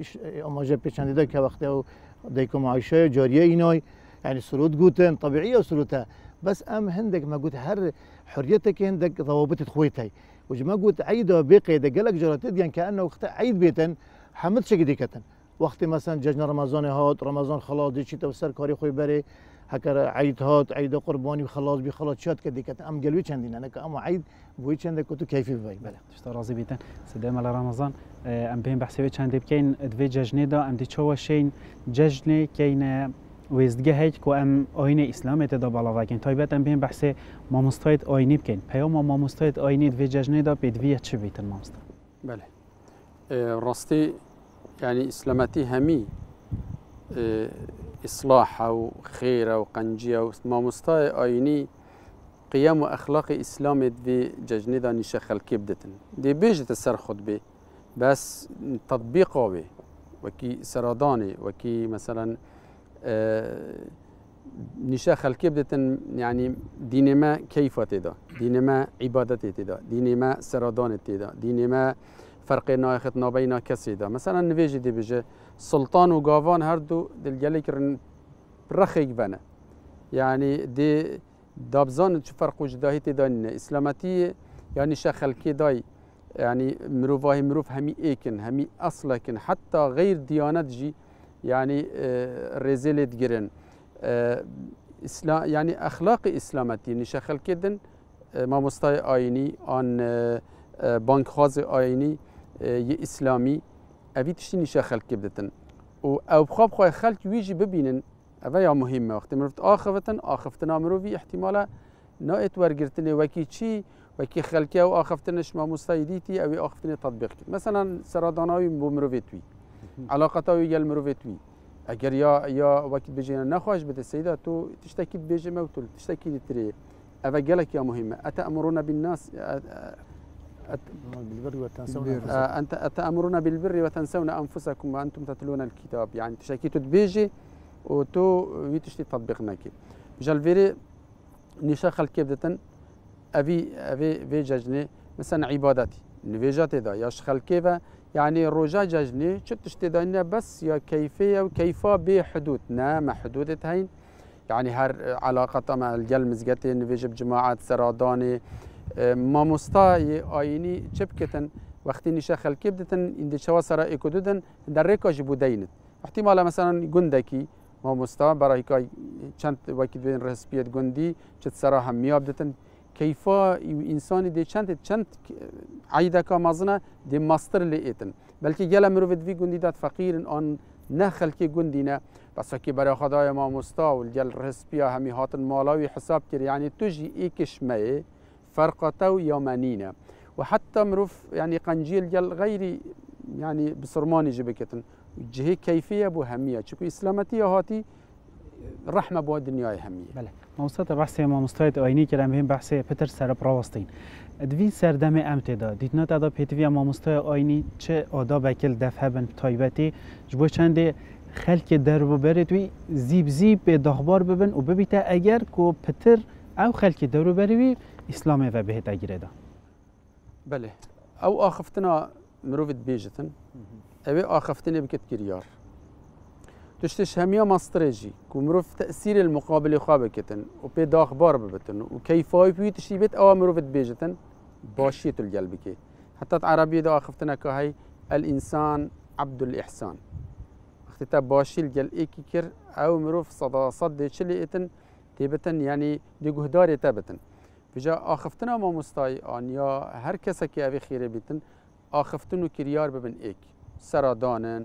اما جا بيشانديدا كوقته ديكم عايشه جاريه ايناي يعني سرود قوتن طبيعيه وسرودها بس ام هندك ما قلت هر حريتك هندك ضوابط خويتي وجما قلت عيده بقيده قالك جراتد يعني كانه عيد بيتن حمدش قديكتن وقت مثلا ججنا رمضان هات رمضان خلاص ديشي توسر كاري خوي بري هكا عيد هات عيد قرباني وخلاص بخلاص شات كديكت ام قالوا تشاندين انا كاما عيد بوي تشاندك كنت كيفي باي بلا تشتا رازي بيتان سدام على رمضان ام بين بحسبي تشاندي كاين دفي ججنيدا ام دي تشوا شين ججني كاين ويزدجه هيك كو ام آينه اسلام تدا بالا كاين طيبات ام بين بحسي ما مستايت آيني كاين بيام ما مستايت آيني دفي ججنيدا بيدفي تشي بيتن ما مست بلا راستي يعني اسلامتي همي اه إصلاح أو خير أو قنجية أو ما مستاء آيني قيم وأخلاق إسلام دي ججني دا نشخل كبدتن دي بيجي تسر خد بي بس تطبيقه بي وكي سراداني وكي مثلا آه نشخل كبدتن يعني دينما كيفة تدا دينما عبادة تدا دينما سرادان تدا دينما فرق ناخت نابينا كسيدا مثلا نفيجي دي بيجي سلطان و غافان هر دو دلجلي كرن برخيك بنا يعني دي دابزان فرق وجداهي تدان اسلامتي يعني شخلكي داي يعني مروفاهي مروف همي ايكن همي اصلكن حتى غير ديانات جي يعني رزيلت جرن يعني اخلاق اسلامتی نشخل کدن ما مستای آینی آن بانک خاز آینی ی اسلامی اوی تشتی نشخل کدن و او بخواب خواه خلق ویجی ببینن اوه یا مهمه وقتی مرفت آخفتن آخفتن آمروی احتمالا نایت ورگرتن وکی چی وکی خلقی او آخفتنش ما مستای دیتی اوی آخفتن تطبیق کد مثلا سراداناوی بمروی توی علاقتاوی گل مروی توی اگر یا یا وقت بجینا نخواهش بده سیدا تو تشتکی بجیم و تو تشتکی دیتری اوه گلک یا مهمه اتأمرون بالناس اتأمرون بالبر وتنسون انفسكم وانتم تتلون الكتاب يعني تشتکی تو بجی و تو وی تشتی تطبیق نکی جلویری نشا خلکی بدتن اوی اوی وی ججنه مثلا عبادتی نویجات دا یاش خلکی و يعني الرجاء جاجني شو تشتدينا بس يا كيفية وكيفة بحدود نعم حدودة هين يعني هر علاقة مع الجل مزجتين نفيجب جماعات سراداني ما مستاي آيني شبكة وقت نشاخ الكبدة إن شوا سرائي كدودا دريكا جبودين احتمالا مثلا جندكي ما مستا برايكا شنت وقت بين رسبية جندي شت سراها ميابدة كيفا إنسان دي شنت شنت عيدا كمازنا دي ماستر لقيتن بلكي جل مروفت في جنديات فقيرن أن نخل كي جندينا بس كي برا خدايا ما مستا والجل رسبيا همي هاتن مالاوي حساب كير يعني تجي إيكش ماي فرقتو يمانينا وحتى مروف يعني قنجيل جل غيري يعني بصرماني جبكتن جهة كيفية بو همية شكو إسلامتي هاتي رحمة بو الدنيا همية بلى موسط بحثي ما مستعد آینی که مهم بحثی پتر سر براستین. ادوی سر دم امت داد. دیدنات ادا پیتوی ما مستعد آینی چه آدا بکل دفع بن تایبتی جبو چنده خلق درب بره توی زیب زیب به دخبار ببن و ببیته اگر کو پتر او خلق درب بروی اسلام و بهت اگیره دا. بله. او آخفتنا مروفت بیجتن. او آخفتنی بکت کریار. تشتش همیا ماسترجی کمروف تأثیر المقابل خواب کتن و پیدا اخبار ببتن و کیفای پی تشتی بید آوا مروفت بیجتن باشیت الجلب که حتی عربی دا آخفتنا که های الانسان عبد الاحسان وقتی تا باشی الجل ایکی کر او مروف صدا صد چلی ایتن تیبتن یعنی دیگهداری تبتن بجا آخفتنا ما مستای آن یا هر کسی که اوی خیره بیتن آخفتن و کریار ببن ایک سرادانن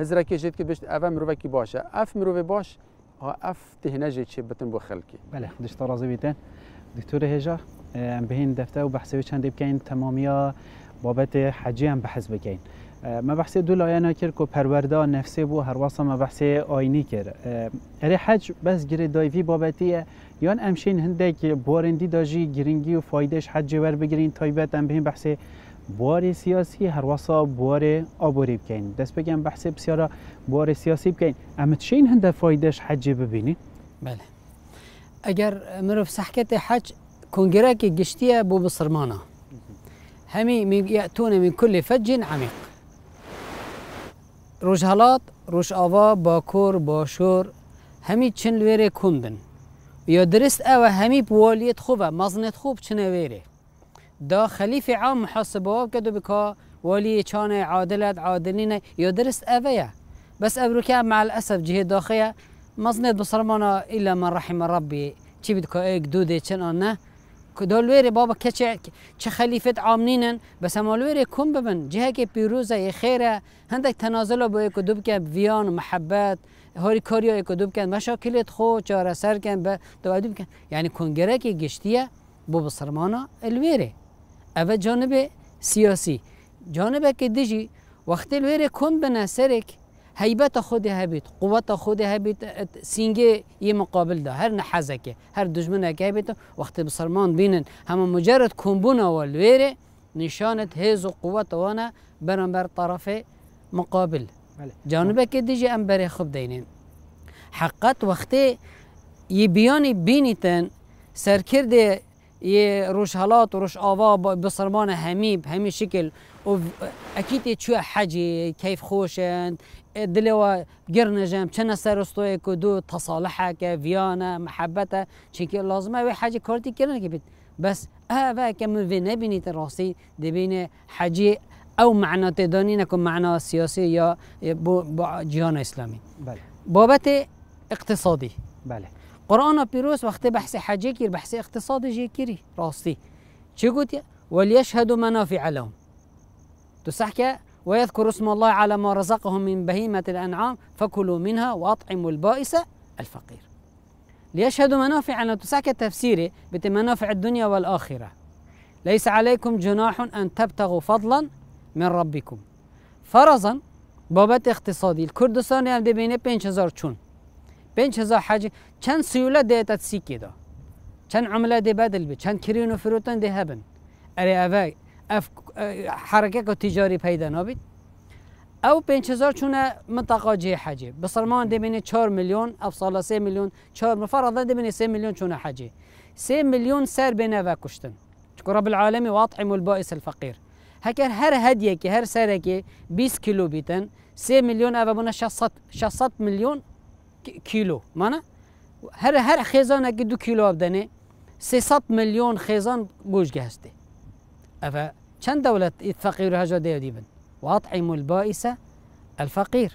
هزرا که جد که بیشت اول مروه کی باشه، اف مروه باش، اف تهنه جد چه بتن بو خلکی. بله خودش ترازی بیتن. دکتر هجا، ام بهین دفتر و بحثی چند بکنین تمامی بابت حجی هم بحث بکنین. ما بحثی دو لاینا کرد که پرورده نفسی بو هر واسه ما بحثی آینی کرد. اره حج بس گری دایوی بابتیه یان امشین هنده که بارندی داجی گرینگی و فایدهش حجی ور بگیرین تایبت ام بهین بحثی بوار سیاسی هر واسا بوار آبوری بکنین دست بگم بحث بسیارا بوار سیاسی بکنین اما چه این هنده فایدهش حج ببینی؟ بله اگر مروف سحکت حج کنگره که گشتیه بو بسرمانه همی یعتونه من کل فج عمیق روشهلات، روش آوا، باکور، باشور همی چن ویره کندن یا درست اوه همی بوالیت خوبه مزنت خوب چنه ویره دا خلیفه عام محاسبه و کدو بکا ولی چانه عادلت عادلینه یا درست اویه بس ابروکه مع الاسف جهه داخیه مزند بسرمانه الا من رحم ربی چی بدکا ایک دوده چن آنه دالویره بابا که چه خلیفت عامنینن بس همالویره کن ببن جهه که پیروزه یه خیره هندک تنازله با ایک دو بکن ویان و محبت هاری کاری ایک دو بکن مشاکلت خود چاره سر کن با دو دو بکن یعنی کنگره که گشتیه با بسرمانه الویره اوه جانب سیاسی جانب که دیجی وقتی لویره کن بنا سرک هیبت خود هبید قوت خود هبید سینگه یه مقابل ده هر نحزه که هر دشمنه که هبید وقتی بسرمان بینن همه مجرد کنبونه و لویره نشانت هیز و قوت وانه برانبر طرف مقابل جانب که دیجی ام بره خوب دینین حقیقت وقتی یه بیانی بینیتن سرکرده یه روش هلات و روش آوا بسرمان همی به همی شکل و اکیت چه حجی کیف خوشند دلوا گرنجم چه نسرستوی کدو تصالحه که ویانه محبته چیکی لازمه و حجی کارتی کردن که بید بس اوه که منوی نبینید راستی دبین حجی او معنا تدانی نکن معنا سیاسی یا با جهان اسلامی. بله. بابت اقتصادی. بله. قرآن پیروز وقتی بحث حجی کرد بحث اقتصادی جی کری راستی چی گوتی؟ ولیشهد منافع لهم تو صح که ويذكر اسم الله على ما رزقهم من بهيمة الأنعام فكلوا منها وأطعموا البائس الفقير ليشهدوا منافع لهم تو صح که تفسیره بت منافع الدنيا والآخرة ليس عليكم جناح أن تبتغوا فضلا من ربكم فرضا بابت اقتصادی الكردستان هم دبینه پنج هزار چون پنج هزار حج چند سیوله دیتت سیکی دا چند عمله دی بدل بی چند کرین و فروتن دی هبن اره اوه اف حرکت تجاری پیدا نبید او پنج هزار چونه منطقه جه حجه بسرمان دی بینه چهار میلیون اف ساله سه میلیون چهار مفرضه دی بینه سه میلیون چونه حجه سه میلیون سر بینه و کشتن چکو رب العالمی واطعم البائس الفقیر هکر هر هدیه که هر سره که بیست کیلو بیتن سه میلیون او بونه شصت میلیون کیلو مانا هر هر خزانه که دو کیلو بدنه سیصد میلیون خزان گوشت هسته اوا چند دولت فقیر هجا دیدن واطعم البائس الفقير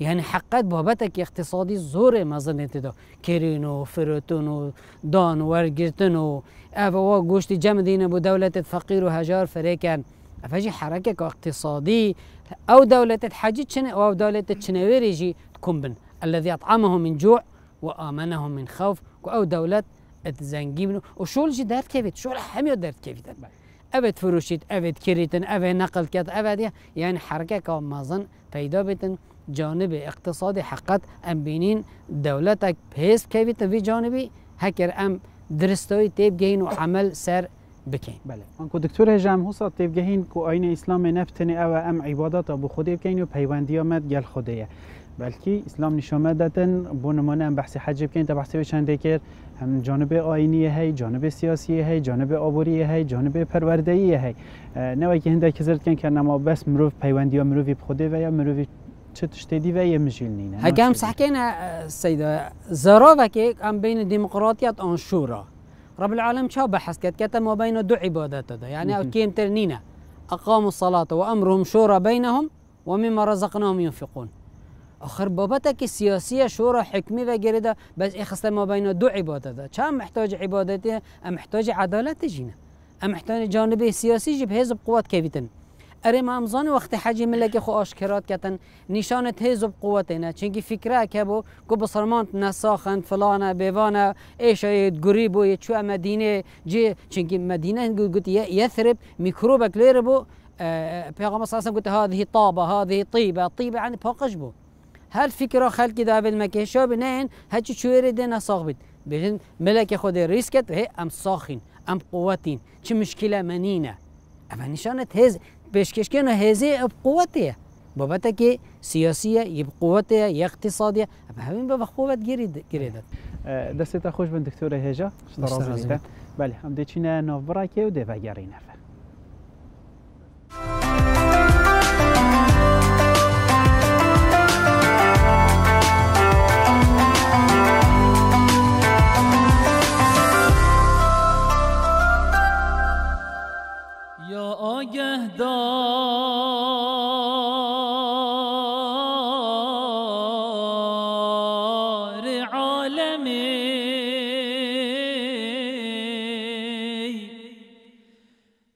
يعني حقت بابتك اقتصادي زور مزنت ده کرینو فروتونو دان ورگرتنو اوا گوشت جمع دینه بو دولت فقیر و هجار فریکن افجی حرکت اقتصادی او دولت حجی چن او دولت چنوری جی کومبن الذي أطعمهم من جوع وآمنهم من خوف أو دولة تزنجيبنه وشو الجي دارت كيفيت شو الحمية دارت كيفيت أبد فروشيت أبد كريتن أبد نقل كات أبد يعني حركة كمازن فايدة بتن جانب اقتصادي حقت أم بينين دولتك بحيث كيفيت في جانبي هكر أم درستوي تبجين وعمل سر بكين. بله. آنکه دکتر هجام حسات تبجين کو آینه اسلام نفتنه أو أم عبادات أبو خودی بكين و پیوندیامد گل خودیه. بلکه اسلام نشامه دادن بونمانه هم بحث حج بکنید تا بحثی بشن دیگر هم جانب آینیه هی، جانب سیاسیه هی، جانب آبوریه هی، جانب پروردهیه هی نوی که هنده که زرد کن که نما بس مروف پیوندی یا مروفی بخوده و یا مروفی چه تشتیدی و یا مجیل نینه هکه هم صحکه نه سیده زرا وکه هم بین دموقراتیت آن شورا رب العالم چه بحث کد که تا ما بین دو عبادت داده یعنی او کمتر نینه اقاموا الصلاة و امرهم شورا بینهم و مما رزقناهم ينفقون آخر بابتك السياسية شورى حكمي وغيرها بس اخصت ما بين دو عبادات كان محتاج عباداتها ام محتاج عدالة تجينا ام محتاج جانب سياسي جب حزب قوات كيفيتن اري ما امزان وقت حجي ملك خو اشكرات كتن نشانه حزب قواتنا چونكي فكره كبو كو بسرمان نساخن فلانا بيوانا ايش غريبو يچو مدينه جي چونكي مدينه گوت يثرب ميكروبك ليربو پیغمبر صلى الله عليه وسلم قلت هذه طابه هذه طيبه طيبه عن باقشبو هر فكره خلقی داره مکه شاب نه هچی چوری دن ساخت بید بیشتر ملک خود ریسکت هی ام ساخین ام قوتین چه مشکل منینه اما نشانت هز پیشکش کنه هزی اب قوتیه بابت که سیاسیه یب قوتیه ی اقتصادیه اما همین با قوت گرید گریدت دستت خوش بند دکتر هجا شد بله هم دیچینه نوبرای که و دوگری نفر دار عالمی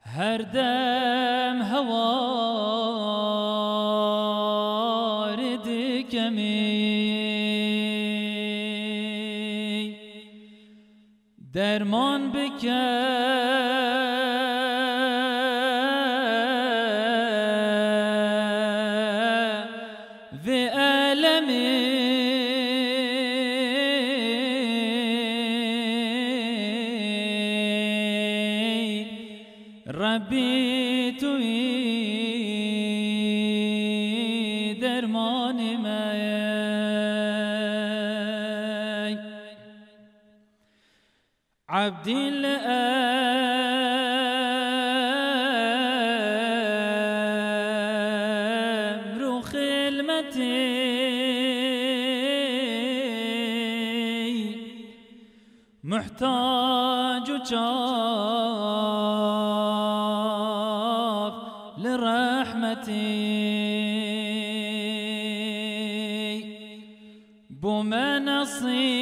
هر دم هوارد کمی درمان بکن ربي توي درمان ما عبد الأمر خلمتي محتاج جاف لرحمتي بمنصي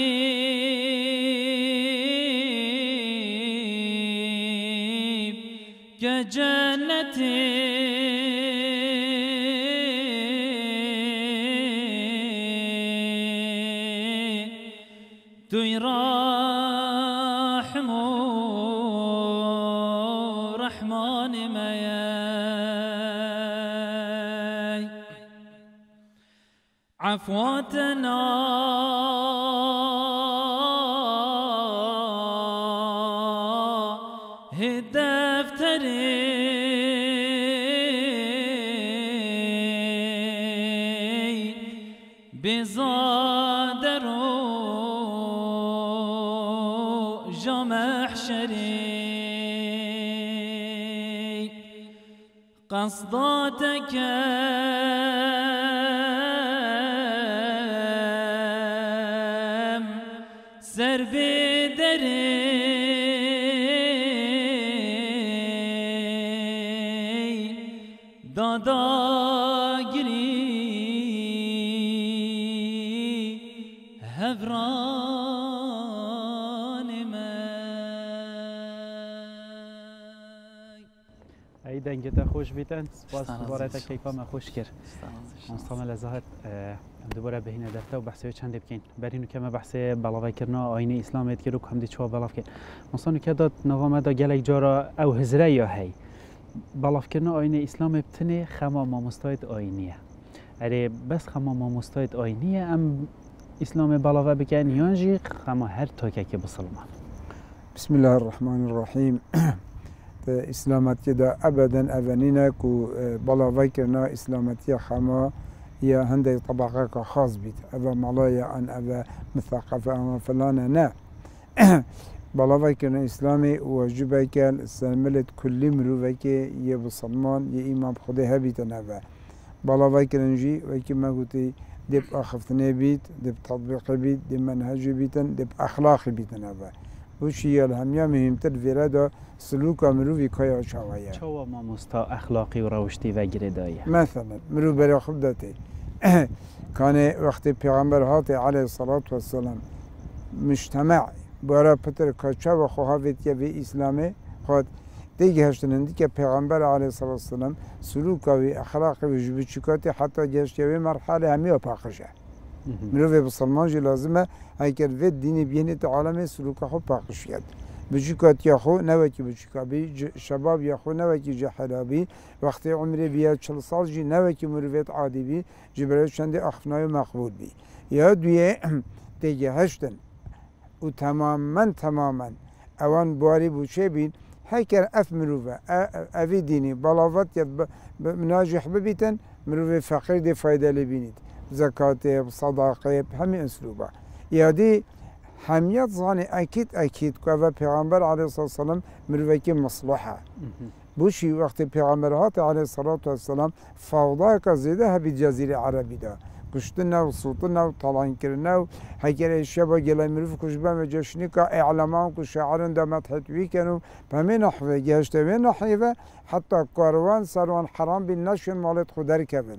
جنتي تيرحم رحمن مياي عفوتنا هدفتري بزادر جمحشري قصداتك سر بدري داداجري ایدن گتا خوش بیتن سپاس دوباره تا کیفا ما خوش کرد مستمل ازهات دوباره بهینه دفته و بحثی چند بکین برینو که ما بحثی بلاوی کرنا آینه اسلامیت کرو که هم دی چوا بلاف کرد مستانو که داد نغامه دا گلک جارا او هزره یا هی بلاف کرنا آینه اسلام بتنه خما ما مستاید آینیه اره بس خما ما مستاید آینیه ام اسلام بلاوه بکن یانجی خما هر تاکه که بسلمان بسم الله الرحمن الرحیم اسلامتی دا ابداً اولینه که بلاوی کرنا اسلامتی خما یا هنده طبقه که خاص بید او ملایا ان او مثقفه او فلانه نه بلاوی کرنا اسلامی واجبه کن سنملت کلی مروفه که یه بسلمان یه ایمان خوده ها بیتن او بلاوی کرنجی وکی ما گوتی دب اخفتنه بید دب تطبیق بید دب منهج بیتن دب اخلاق بیتن او وشيال هميا مهمتر ويرادا سلوك مروفي كايا شوايا شوا ما مستا اخلاقي وروشتي وغيرداي مثلا مرو برا خبدتي كان وقت پیغمبر هاتي عليه الصلاه والسلام مجتمع برا پتر كاچا و خوهويت يا في اسلامي خود ديگه هشتنندي كه پیغمبر عليه الصلاه والسلام سلوك و اخلاق و جبچكات حتى گشتوي مرحله هميا پاخشه مروفي بسلمانجي لازمه هيكل في الدين بيني تعالى سلوك خو باقش يد بجيكات يا خو نواكي بجيكابي شباب يا خو نواكي جحلابي وقت عمري بيا چهل سال جي نواكي مروفيت عادي بي جبريل شند اخفناي مقبول بي يا دوي تيجي هشتن وتماما تماما اوان بواري بوشي بين هيكل اف مروفا افي ديني بلاوات يد مناجح ببيتن مروفي فقير دي فايده لبينيت زكاة صداقة همي أسلوبه يادي حميات زاني أكيد أكيد كوا پیغمبر عليه الصلاة والسلام مروكي مصلحة بوشي وقت پیغمبرات عليه الصلاة والسلام فوضى كزيدها بالجزيرة العربية دا كشتنا وصوتنا وطلعن كرنا هكذا الشباب جلا مروف كشبا مجاشني كإعلامان كشعارن دا متحتوي كانوا فهمي نحوه جهشتوي نحوه حتى كاروان سروان حرام بالنشن مالت خدر كبن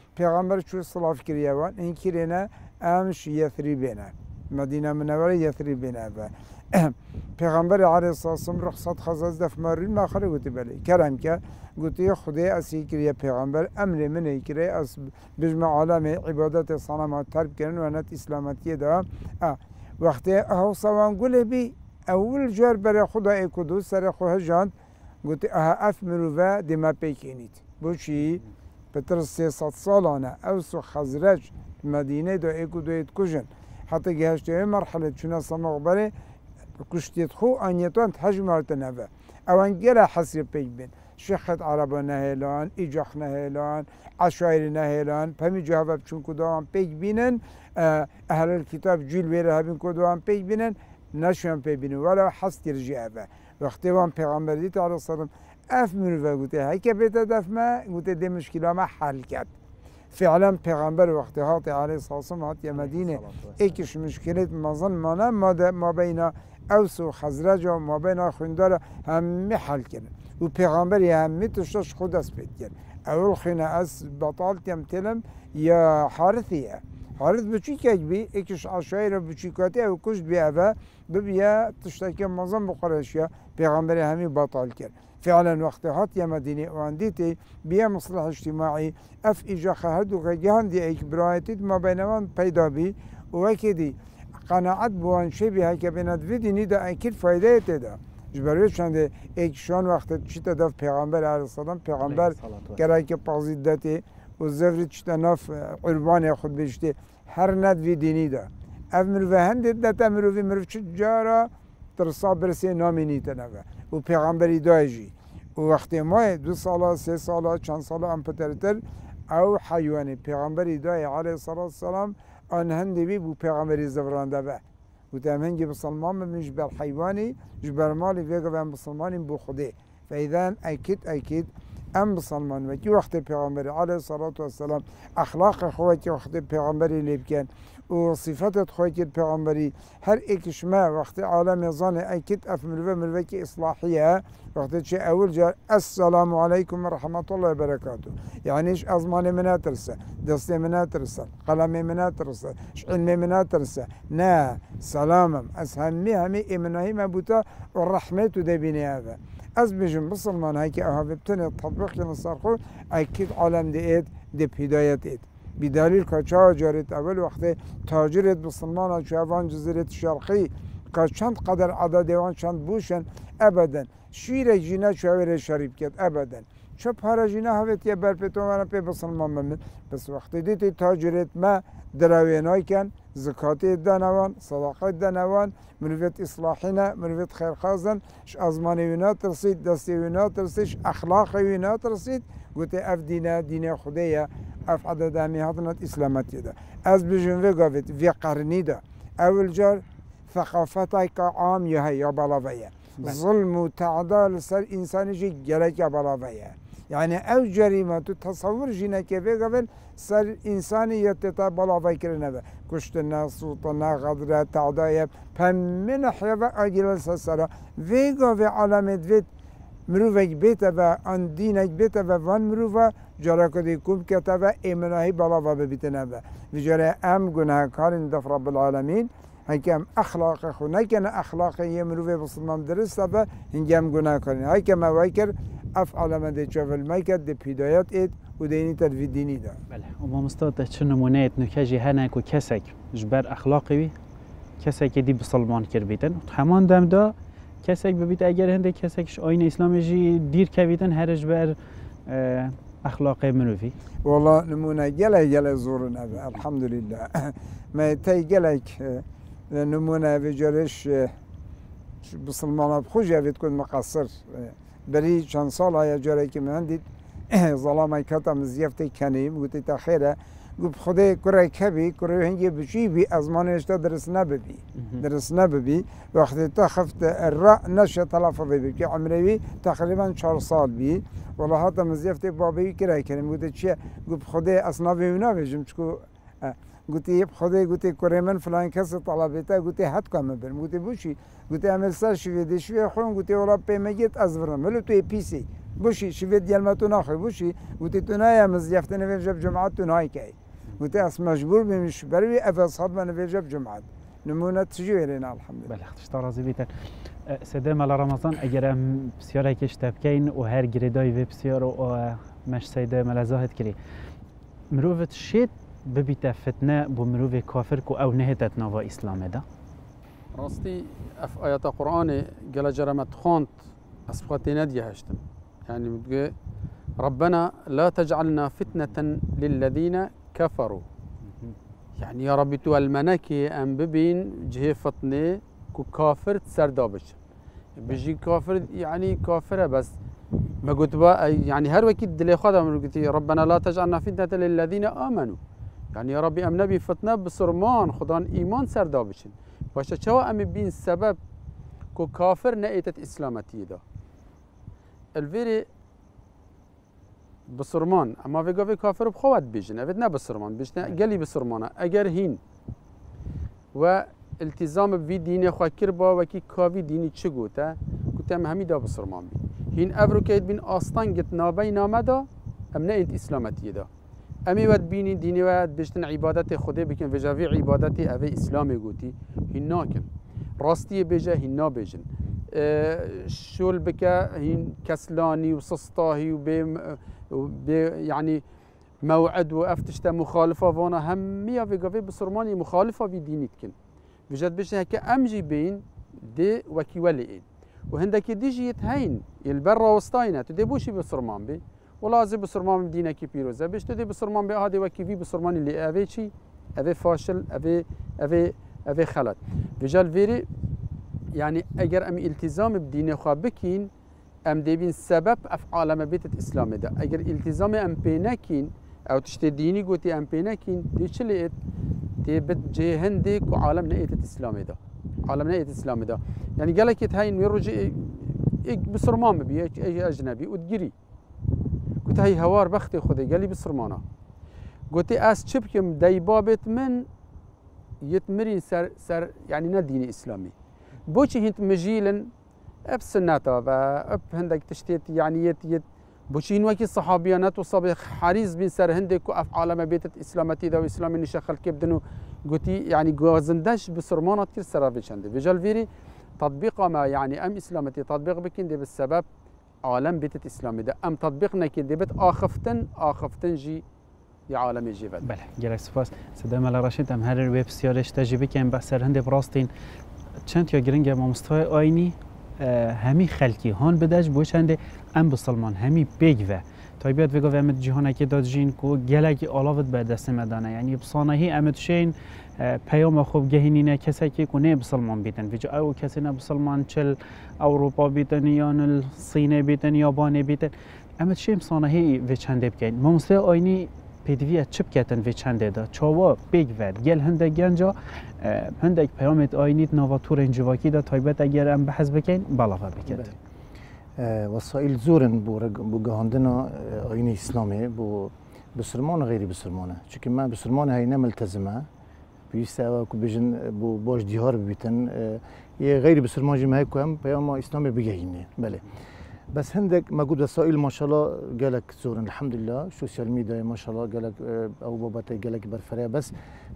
پیغمبر شو صلاف كريوا ان كرينا امش يثربنا مدينه منوره يثربنا پیغمبر عليه الصلاه والسلام رخصت خزاز دف مرين ما خلي قلت بلي كلام كا قلت يا خدي اسيكر يا پیغمبر امر من يكري اس بجمع عالم عبادات صنمات ترك كن ونات اسلامتيه ده وقت او سوان قلبي اول جار برا خدا اي قدوس سر خوه جان گویی آها اف مروره دم پیکنید. بوشی پتر سیصد سالانه اوس خزرج مدینه دو ایکو دوید کجن. حتی گهشته مرحله چون صنوع بره کشتیت خو آنیتان حجم ارتنه و. اوان گله حسیب پیک بین. شخت عربان نهیلان، ایجاخ نهیلان، عشایر نهیلان، پمی جواب چون کدام پیک بینن اهل الكتاب جیل ویره هبین کدام پیک بینن نشون پیک بینن ولی حسی رجیه و. وقتی وان پیغمبر دیت علیه السلام اف مروره گویی هیچ بیت دف ما گویی دی مشکل ما حل کرد. فعلا پیغمبر وقتی هات علیه السلام هات یا مدینه ایکش مشکلات مازن مانه ماده ما بینا اوس و خزرج و ما بینا خونداره همه حل کردن. و پیغمبر یه همه تشش خود است بیکن. اول خونه از بطال تیم تلم یا حارثیه. حارث بچی که بی ایکش عشایر بچی کاته و کشت بیه ببیا تشتکی مازن بقرشیا پیغمبر همی بطال کرد. فعلا وقت هات يا مدينة وانديتي بيا مصلحة اجتماعي اف اجا خهد وغيان دي ايك برايتت ما بينوان پيدا بي وكدي قناعت بوان شبه هكا بيند فيديني دا اكيد فايدة تدا جبروش شانده ايك شان وقت چيتا دف پیغمبر عليه السلام پیغمبر كرايك بازيد داتي وزفري چيتا ناف قربان ياخد بيشتي هر ند فيديني دا اف مروفه هنده داتا مروفه مروف چت جارا ترصا برسي ناميني تنوه و پیغمبری دایجی و وقتی ما دو ساله سه ساله چند ساله ام پترتر او حیوانی پیغمبری دای علیه السلام آن هندی بی بو پیغمبری زبرانده به و تمهنگی مسلمان منش بر حیوانی جبر مالی ویگه و ام مسلمانی بو خوده و ایدن اکید اکید ام مسلمان وکی وقتی پیغمبری علیه السلام اخلاق خواهی وقتی پیغمبری لیبکن و صفات خویت پیامبری هر ایکش ما وقتی عالم زنه ایکت اف مروه مروه کی اصلاحیه وقتی چه اول جار السلام علیکم و رحمت الله و برکاته یعنیش از مال منات رسه دست منات رسه قلم منات رسه علم منات رسه نه سلامم از همی همی امنایی مبوده و رحمت و دبینی هوا از بیشم بسلمان های که آها ببتنه تطبیقی نصر خود ایکت عالم دیت دب هدایت دید بدليل كشاة جرت أول وقت تاجرت بسلمان شوفان جزيرة الشرقي كشان قدر عدد وان شان بوشن أبدا شير جينا شوير شريب كت أبدا شو بحر جينا هفت يبر بتوانم بي بسلمان ممن بس وقت ديت تاجرت ما دراويناي كان زكاة دنوان صدقة دنوان منفيت إصلاحنا منفيت خير خازن ش أزماني ونات رصيد دستي ونات رصيد أخلاقي ونات رصيد قلت أف دينا دينا خديا اف عدد همیهاتنات اسلامتی ده. از بچنده گفت وی قرنی ده. اول جار ثقافتای کعامیه یا بالایه. ظلم و تعداد سر انسانیج گلک بالایه. یعنی اول جریمه تو تصور جنگ که وی گفت سر انسانیت تا بالای کردن ده. کشتن، سوطن، غدر، تعداد پم من حیو اجیل سر وی گفت علامت وی مروج بیت و آن دینک بیت و وان مروج جرا کدی کم کتا و امنایی بالا و ببینه و وجرا ام گناه کارن دف رب العالمین هیکم اخلاق خو نکن اخلاق یه مروی بسلمان درست و هنگام گناه کردن هیکم وایکر افعال مده چول میکد د پیدایت اید و دینی تدوینی دار. بله. اما مستاد چه نمونهت نکجی هنر کو کسک جبر اخلاقی کسک دی بسلمان کرد بیتن همان دم دا کسک ببیت اگر هنده کسکش آین اسلامی دیر کردن هرچ بر أخلاقي منوفي والله نمونا جلا جلا زورنا الحمد لله ما تيجلك نمونا بجرش بسلمان بخوجة بتكون مقصر بري شان صالة يا جريك من عندي ظلامي كتم زيفتي كنيم وتي تاخيرة قب خدي كره كبي كره هنجي بشي بي أزمانش تدرس نببي درس نببي وقت تخفت الرأ نشة تلفظي بك عمري تقريبا شهر صال بي والله حتى مزيفت بابي كره كلمة قلت شيء قب خدي أصنابي منابجم شكو قلت بخدي قلت كره من فلان كسر طلبته قلت هات كم برم قلت بوشي قلت أعمل سر شوية شوية خون قلت ولا بيمجيت أزبرم ولا توي بيسي بوشي شوية ديالماتو ناخذ بوشي قلت تنايا مزيفتني في جب جمعات تناي كاي قلت أص مجبور بمش بروي أفصح من في جب جمعات نمونة تجي لنا الحمد لله. بلغت شطارة زبيتا سدام على رمضان أجرام بسيارة كشتابكين وهر جريداي في بسيارة ومش سيدام على زاهد كري مروفة شيت ببيتا فتنة بمروفة كافركو أو نهتت نوا إسلام دا راستي أف آيات قرآني جل جرمت خانت أصفقتي نادية هاشتم يعني بتقول ربنا لا تجعلنا فتنة للذين كفروا يعني يا ربي تو المناكي أم ببين جهة فتنة كافر تسردابش بيجي كافر يعني كافرة بس ما قلت بقى يعني هر وقت دلي خدم قلت ربنا لا تجعلنا فتنة للذين آمنوا يعني يا ربي أم نبي فتنة بسرمان خدان إيمان سردابش باشه شو أم بين سبب كو كافر نأيتت إسلامتي ده الفيري بسرمان اما في قوي كافر بخوات بيجن افتنا بسرمان بيجنا قالي بسرمانه اگر هين والتزام في دين اخو كربا وكي كافي ديني چگوتا كنت هميدا بسرمان بي هين افروكيت بين اصلا قد نابين نامدا امنا اسلامتي دا امي ود بيني ديني ود بيجن عبادت خدي بكن وجاوي عبادت اوي اسلامي گوتي هين ناكن راستي بيجا هين نابيجن أه شول بكا هين كسلاني وسسطاهي وبيم يعني موعد وافتشتا مخالفه فانا هميه في قفي بسرماني مخالفه في دينيتكن بجد بش هكا امجي بين دي وكي ولي وهندك دي جيت هين البر وسطاينه تدي بوشي بسرمان بي ولازم بسرمان بدينا كي بيروزا بش تدي بسرمان بي هادي وكي في بسرمان اللي افيشي افي فاشل افي افي افي خلط بجد فيري يعني اگر ام التزام بدين خو بكين ام دبين سبب افعال ما بيت الاسلام ده اگر التزام ام بينكين او تشت ديني قوتي ام بينكين دي شليت دي بتجي هندك وعالم نئت الاسلام ده عالم نئت الاسلام ده يعني قالك هاي نرجي بسرمان بي اي اجنبي وتجري قلت هاي هوار بختي خدي قال لي بسرمانه قلت اس تشبكم داي بابت من يتمرين سر سر يعني نا ديني اسلامي بوشي هنت مجيلا اب سناتا واب هندك تشتيت يعني يت يت بوشي نوكي صحابيانات وصبي حريص بين سر هندك وافعال ما بيت اسلامتي دا واسلام اللي شخل كبدنو قوتي يعني غازندش بسرمانات كثير سرافيش عندي بجال فيري تطبيق ما يعني ام اسلامتي تطبيق بكندي بالسبب عالم بيت اسلامي دا ام تطبيقنا كندي بيت اخفتن اخفتن جي عالم جيفات بله جالك سفاس سدام على رشيد ام هر ويب سيارش تجربه كان بسر هند براستين چند یا گرنگه ما مستوی آینی همی خلکی هان بدش بوشنده ام بسلمان همی بگوه تا بیاد بگوه امت جهانه که داد جین که گلگی آلاوت بردست مدانه یعنی بسانهی امت شین پیام خوب گهینینه کسی که کنه بسلمان بیتن ویجا او کسی نه بسلمان چل اوروپا بیتن یا صینه بیتن یا بانه بیتن امت شین بسانهی ویچنده بگین ما مستوی آینی پیدویه چپ کتن و چنده دا چاوا بگورد گل هنده گنجا هنده پیامت آینید نواتور انجواکی دا تایبت اگر ام بحث بکن بلاغه بکد وسائل زورن بو گهاندنا آین اسلامی بو بسرمان و غیری بسرمانه چونکه من بسرمان هینه ملتزمه بیسته و که بجن بو باش دیار ببیتن یه غیری بسرمان جمعه که هم پیام اسلامی بگهینه بله بس هندك موجود وسائل ما شاء الله قالك زورن الحمد لله السوشيال ميديا ما شاء الله قالك او بابا قالك برفريا بس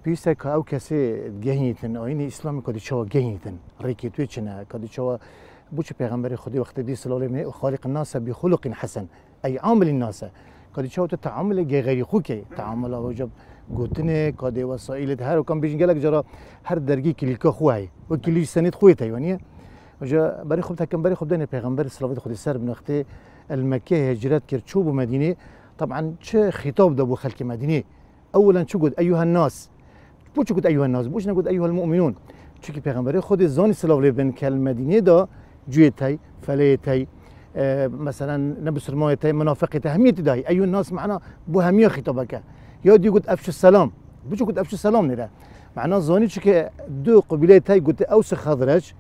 بيسك او كسي جهنيتن ايني اسلامي كدي شو جهنيتن ريكي تويتشنا كدي شو بوش پیغمبر خدي وقت دي صلى الله عليه خالق الناس بخلق حسن اي عامل الناس كدي شو تتعامل غير خوكي تعامل واجب قوتنه كدي وسائل هر كم بيجن قالك جرا هر درجي كليك خوي وكلي سند خويته يعني وجا بري خوب تكن بري خوب دني پیغمبر صلوات خدي سر بن اختي المكه هجرات كرتشوب ومدينه طبعا شي خطاب دبو خلق مدينه اولا شو قد ايها الناس بو شو قد ايها الناس بوش نقول ايها المؤمنون چونكي پیغمبر خدي زاني صلوات بن كل مدينه دا جويتاي فليتاي أه مثلا نبسر مايتاي منافقه اهميه داي ايها الناس معنا بو هميه خطابك يا دي قد افشو السلام بو شو قد افشو السلام نرا معنا زاني چونكي دو قبيلتاي قد اوسخ خضرش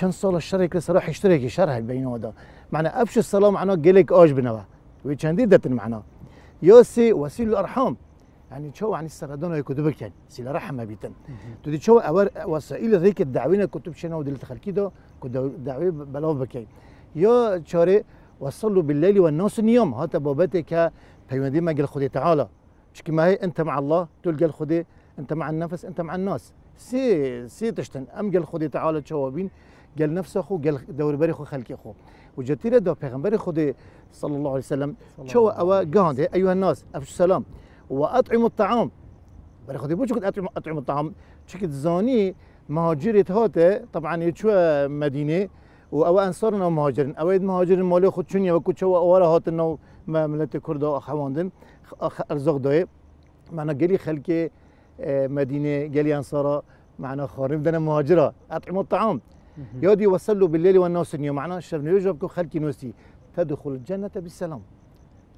چند سال شرک صراح اشتراکی شرح بین اودا معنا ابش السلام معنا قلك اج بنوا و چندی دتن معنا يوسي وسيل الارحام يعني شو عن السردان وكتبك يعني سيل رحمه بيتن تدي شو أور وسائل ذيك الدعوين كتب شنو ودل تخلكي دو دعوي بلاو بكاي يا شاري وصلوا بالليل والناس نيام هات بابتك بيودي ما قال خدي تعالى شكي ما هي انت مع الله تلقى الخدي انت مع النفس انت مع الناس سي سي تشتن ام قال خدي تعالى شوابين قال نفسه خو قال دور بري خو خلقي خو وجتيره دو پیغمبر خدي صلى الله عليه وسلم شو او قاعد ايها الناس افش السلام واطعموا الطعام بري خدي بوش قد اطعموا اطعم الطعام شكد زاني مهاجرت هاته طبعا يتشوى مدينه وأو أنصارنا مهاجرين أويد مهاجرين مالي خود شنيا وكوتشا وأورا هاتنا مملكة كردة أخواندن أرزاق داي معنا جالي خلك مدينة جالي أنصارا معنا خارج بدنا مهاجرة أطعموا الطعام يودي وصلوا بالليل والناس اليوم معنا شربنا يجبكم خلك نوسي تدخل الجنة بالسلام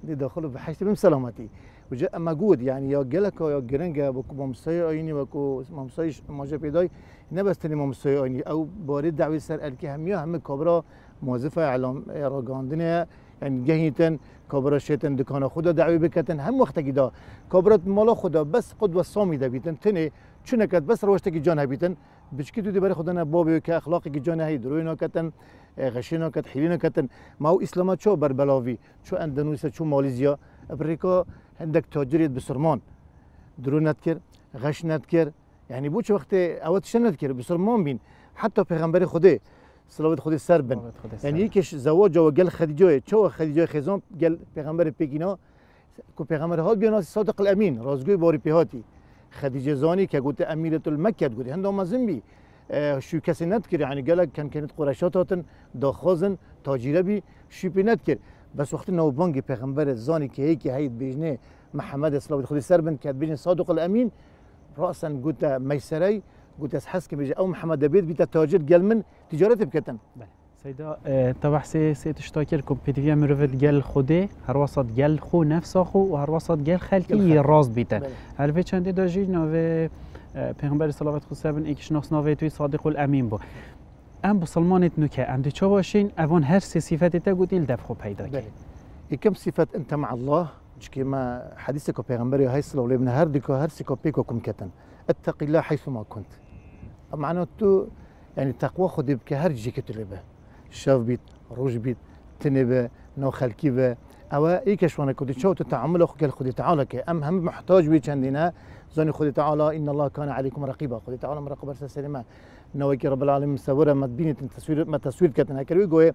دخلوا بحشت بسلامتي وجاء موجود يعني يا جلكا يا جرنجا بكو ممسي عيني بكو ممسي ما جاب يداي نبستني ممسي عيني او بارد دعوي سر الكهميه هم كبرى موظفه اعلام راغاندنا يعني جهيتن كبرى شيتن دكان خدا دعوي بكتن هم وقت كدا كبرت مال خدا بس قدوه صامده بيتن تني چونكت بس روشتك جان بيتن بشكي تدي بري خدنا بابي كاخلاقي جان هي دروينا كتن غشينا كت حيلنا كتن ما هو اسلامات شو بربلاوي شو اندونيسيا شو ماليزيا امريكا عندك تاجرية بسرمان درونت كر غشنت كر يعني بوش وقت اوت شنت كر بسرمان بين حتى پیغمبر خدا صلوات خدا سربن يعني يكش زواج وقال خديجه شو خديجه خزان قال پیغمبر پیگینا کو پیغمبر هات بيناس صادق الامين رازگوی باری پیهاتی خديجه زاني که گوت اميره المکه گوت هندام زنبي شو کسی نتکر يعني قال كان كانت قرشات هاتن داخوزن تاجيره بي شو بنتکر بس وقت نوبانگی پیغمبر زانی که هیکی هید بیجنه محمد صلوات خدا سربن که بیجنه صادق الامين راسا گوت ميسري قلت أسحس كبير أو محمد أبيد بيت التاجر قال من تجارته بكتن. بله. سيدا طبعا سي سي تشتاكر كومبيتيفيا مروفيت قال خودي هروسط قال خو نفسه خو وهروسط قال خالكي راس بيته. عرفت شان دي داجي نوفي بيغمبر صلوات خو سبن اكش نوس نوفي توي صادق الامين بو. ام بسلمانت نوكه ام دي تشو باشين اوان هر سي صفات تا قوتيل دف خو پیدا كي. بله. كم صفات انت مع الله كما حديث كو بيغمبر هاي صلوات ابن هر ديكو هر سي كوبيكو كم كتن. اتق الله حيثما كنت. معناته يعني تقوى خدي بك هر جي كتلبه شاف بيت روج بيت تنبه نو خلكيبه او ايكش وانا كنت شوت تعامل اخو قال خدي تعالى كي ام هم محتاج بيت عندنا زاني خدي تعالى ان الله كان عليكم رقيبا خدي تعالى مراقبه سليمه نوكي رب العالمين مصوره ما تبين التصوير ما تصوير كتن هكري جوي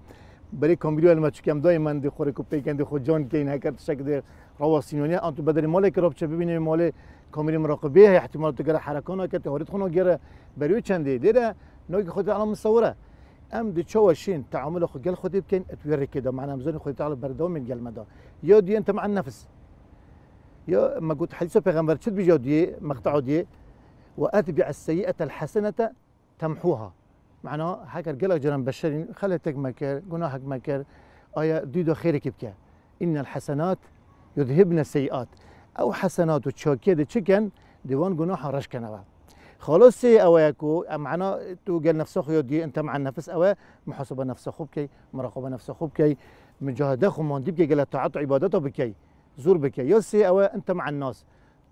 بريكم فيديو الماتشكم دائما دي خوري كوبي كان دي خو جون كاين هكا تشكدير روا سينونيا انتو بدل مالك ربش ببيني مالي كاميرا مراقبه هي احتمال تقرا حركانا كت هوريت خونو غير بريو چندي ديره نوكي خدي تعالى مصوره ام دي تشواشين تعامل خو قال خدي كاين اتوري كده معنا مزون خدي تعالى بردوم من قال مدا يا دي انت مع النفس يا ما قلت حديث پیغمبر تشد بجودي مقطع دي واتبع السيئه الحسنه تمحوها معناه هكا قال جرم بشرين خلتك مكر جناحك مكر ايا ديدو خيرك بك ان الحسنات يذهبن السيئات او حسنات وتشاكيد تشكن ديوان جناح رشكنا خلاص سي اواكو معنا تو قال نفسه خو دي انت مع النفس اوا محاسبه نفسه خوبكي مراقبه نفسه خوبكي مجاهده خو مندبك قال تعاطي عبادته بكي زور بكي يا سي اوا انت مع الناس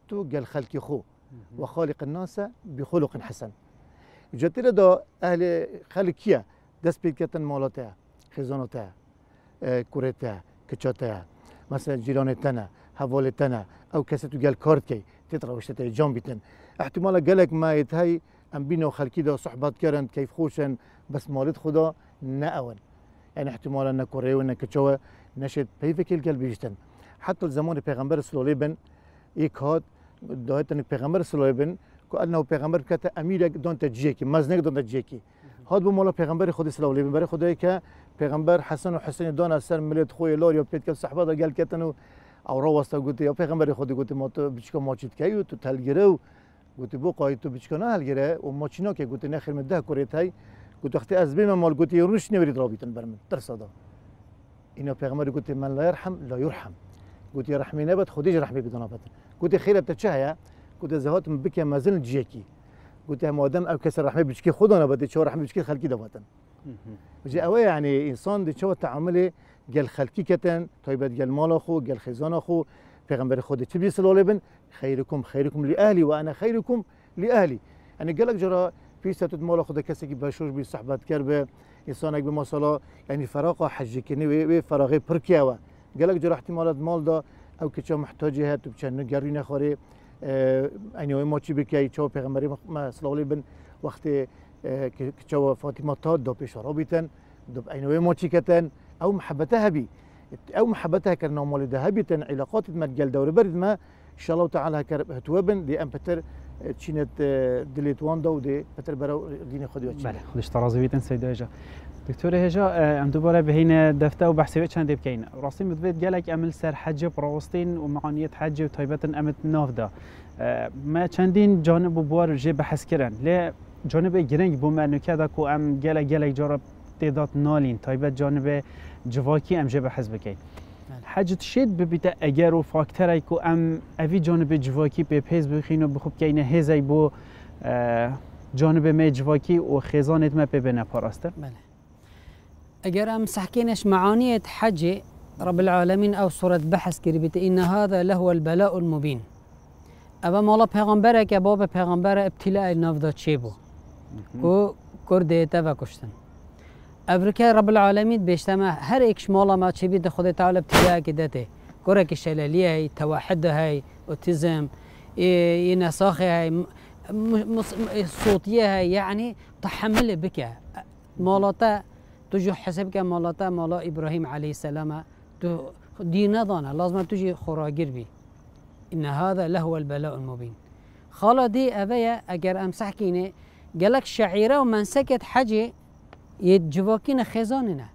تو قال خلقي خو وخالق الناس بخلق حسن جاتيرا دا اهل خلكيه دست بيكتن مالاتها خزاناتها كورتها كچاتها مثلا جيرانتنا حوالتنا او كسيتو قال كارتكي تترا وشتي جام بيتن احتمال قالك ما يتهي ام بينو خلكي دا صحبات كرن كيف خوشن بس مالت خدا ناون يعني احتمال ان كوري وان كچوا نشد بيفك القلب يشتن حتى الزمان پیغمبر صلى الله عليه وسلم يكاد دهتن پیغمبر صلى الله عليه وسلم انه پیغمبر کته امیر دونت جیکی مزنک دونت جیکی هاد بو مولا پیغمبر خود صلی الله علیه و آله خدای که پیغمبر حسن و حسین دون اثر ملت خو لار یا پیت که صحبه دل کتنو او را واسطه گوت یا پیغمبر خود گوت ما تو بچکا ماچیت کی تو تلگره و گوت بو قای تو بچکا نه الگره و ماچینا که گوت نه خرم ده کوریت هی گوت وقتی از بیم مال گوت روش نورید رابطن برم تر صدا اینا پیغمبر گوت من لا يرحم لا يرحم گوت رحمی نبات خودی رحمی بدونابت گوت خیر تچه قلت زهات بك ما زلت جيكي قلت ما دام او كسر رحمه بشكي خدنا بدي شو رحمه بشكي خلكي دواتن وجا اوي يعني انسان دي شو تعامله قال خلكي كتن طيبات قال مال اخو قال خزان اخو پیغمبر خود تشبي صلى الله عليه وسلم خيركم خيركم لاهلي وانا خيركم لاهلي يعني قال لك جرا في ستد مال اخو كسك بشوش بصحبت كربه انسانك بما صلاه يعني فراقه حجكني وي فراغي بركيوا قال لك جرا احتمالات مال دا او كتشو محتاجه تبشن قرينا خوري أنا وما تجيب كي تشوف بيغمبري ما سلولي بن وقت كتشوف فاطمة تاد دب شرابيتن دب أنا وما تشيكتن أو محبتها بي أو محبتها كنا مال ذهبيتن علاقات متجل دور برد ما إن شاء الله تعالى كر توابن دي أم بتر تشينت دليت وان دو دي بتر برا دين خديوتش. بله خديش ترازبيتن سيداجة دكتور هجا ام دوباره بهينه دفته و بحثي چند بكين راسي مدبيت گلك عمل سر حج براوستين و معانيه حج و تايبتن امت نافدا ما چندين جانب و بوار جي بحث كرن ل جانب گرنگ بو منوكدا كو ام گله گله جرب تعداد نالين تايبت جانب جواكي ام جي بحث بكين حج تشد ببيت اگر و فاکتري كو ام اوي جانب جواكي به پيز بخينو بخوب كاينه هزاي بو جانب ما جواكي و خزانت ما ببنه پاراستر اگر ام سحكينش معانية حج رب العالمين او صورة بحث كربت ان هذا لهو البلاء المبين ابا مولا پیغمبره که باب پیغمبره ابتلاء نافدا چه بو و کرده تا و کشتن ابرکه رب العالمين بیشتما هر ایکش مولا ما چه بید خود تعالی ابتلاء کدته گره که شلالیه های توحد های اوتیزم یه نساخه های صوتیه های یعنی تحمل بکه مولا تا تجي حسبك مالاتا مالا إبراهيم عليه السلام دينا ضانا لازم تجي خراجر بي إن هذا لهو البلاء المبين خالدي أبايا أجر أمسح كيني قالك شعيرة ومن سكت حجي يتجواكين خزاننا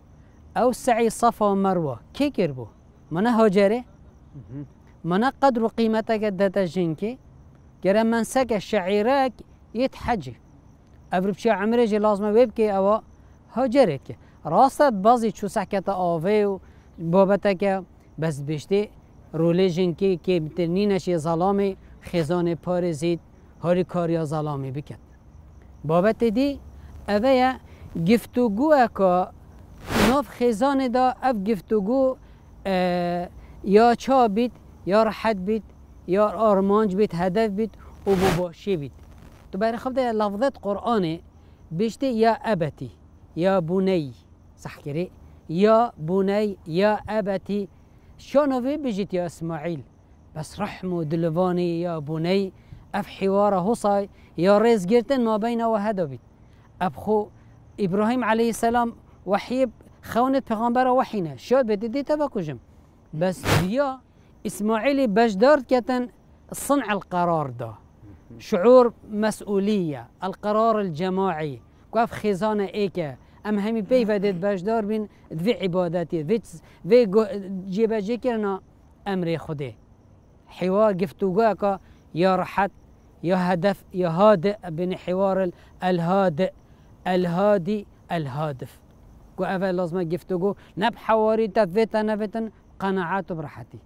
أو سعي صفا ومروة كي كربو منا هجري منا قدر قيمتك داتا جنكي قال من سكت شعيرك يتحجي أبرب شي عمرجي لازم ويبكي أو هجرك راست بازی چو سحکت آوه و بابتا که بس بشتی رولی جنکی که بتنینش ظلامی خزان پار زید هاری کاریا ظلامی بکن بابت دی اوه گفتگو که ناف خزان دا او گفتگو یا چا بید یا راحت بید یا آرمانج بید هدف بید و بباشی بید تو برای خب دا لفظت قرآنه بشتی یا ابتی يا بني صح كري يا بني يا أبتي شنو في بجيت يا إسماعيل بس رحمه دلفاني يا بني أف حواره صاي يا ريز جرتن ما بينه وهدبت أبخو إبراهيم عليه السلام وحيب خونة پیغمبره وحينا شو بدي تبكجم بس يا إسماعيل بجدار كتن صنع القرار ده شعور مسؤولية القرار الجماعي كاف خزانه ايكا ام همي بيفدت باشدار بين في عباداتي في في جيبا جيكرنا امر خدي حوار گفتگوكا يا راحت يا هدف يا هادئ بين حوار الهادئ الهادي الهادف كافا لازم گفتگو نب حواري تفتن نفتن قناعات براحتي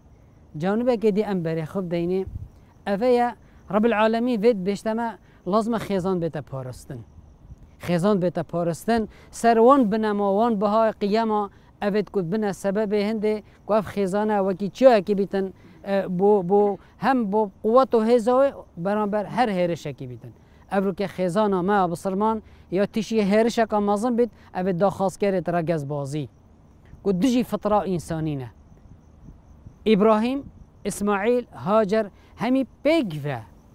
جانبك دي امبر خب ديني افيا رب العالمين فيت بيشتما لازم خزان بتا پارستن خزان بتا پارستن سروان بنماوان بها قیما اوید کد بنا سبب هنده گفت خزانه وکی چه کی بیتن بو بو هم بو قوت و هزاوی برانبر هر هرشه کی بیتن ابرو که خزانه ما بسرمان یا تشی هرشه که مازن بیت اوید دا خاص کرد رگز بازی کد دجی فطره انسانینه ابراهیم اسماعیل هاجر همی پیگوه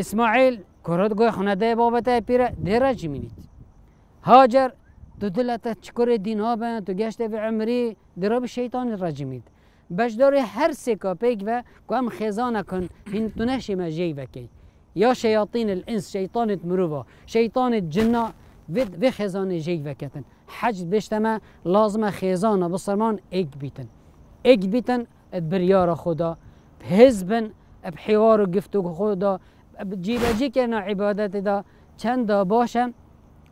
إسماعيل کرد گوی خانده بابتا پیره درج مینید هاجر تو دلتا چکر دین ها بند تو گشته به عمری دراب شیطان رج مید بجدار هر سکا پیگ و که هم خزانه کن هین تو نشی مجی بکی یا شیاطین الانس شیطانت مروبا شیطانت جنا و خزانه جی بکتن حج بشتما لازم خزانه بسرمان ایگ بیتن ایگ بیتن بریار خدا بحزبن بحوار و گفتگو خدا جیبه جی که عبادت دا چند دا باشم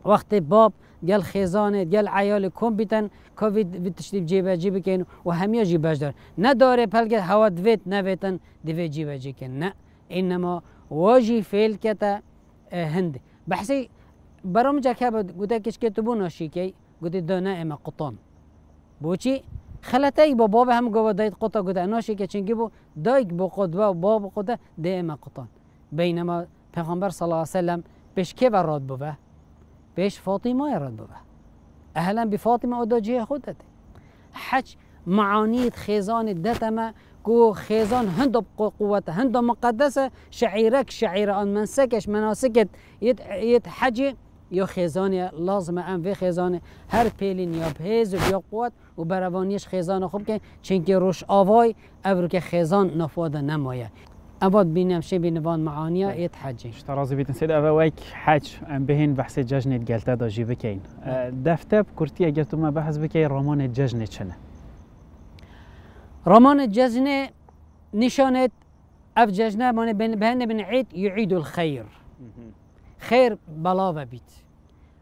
وقت باب گل خزانه گل عیال کم بیتن که تشتیب جیبه جی بکن و همیا جیبه جدار نداره پلگه هوا دویت نویتن دوی جیبه جی کن نه اینما واجی فیل کتا هند بحثی برام جا که بود گوده کش که تو بو ناشیکی گوده دانه اما قطان بوچی خلطه با باب هم گوه دایت قطا گوده ناشیکی چنگی بو دایک با قدوه و باب قده ده اما قطان بينما پیغمبر صلى الله عليه وسلم پیش که براد بوه پیش فاطمه راد بوه أهلا بفاطمة أدوجيها خدت حج معانية خيزان الدتمة كو خيزان هندو قوتها هندو مقدسة شعيرك شعيرة أن منسكش مناسكت يت يت حجي يو خيزانية لازمة أن في خيزانة هر بيلين يا بهز ويا قوت وبروانيش خيزانة خوب كن چونكي روش آواي أبرك خيزان نفوذا نمايه أباد بينام شي بينوان معانية يت حجي اشترازي بتنسيد أبوايك حج أم بهين بحث ججنة قلتا دا جي بكين دفتب كورتي أجل توما بحث بكين رمان الججنة شنه رمان الججنة نشانت أف ججنة بهن بن عيد يعيد الخير خير بلاوه بيت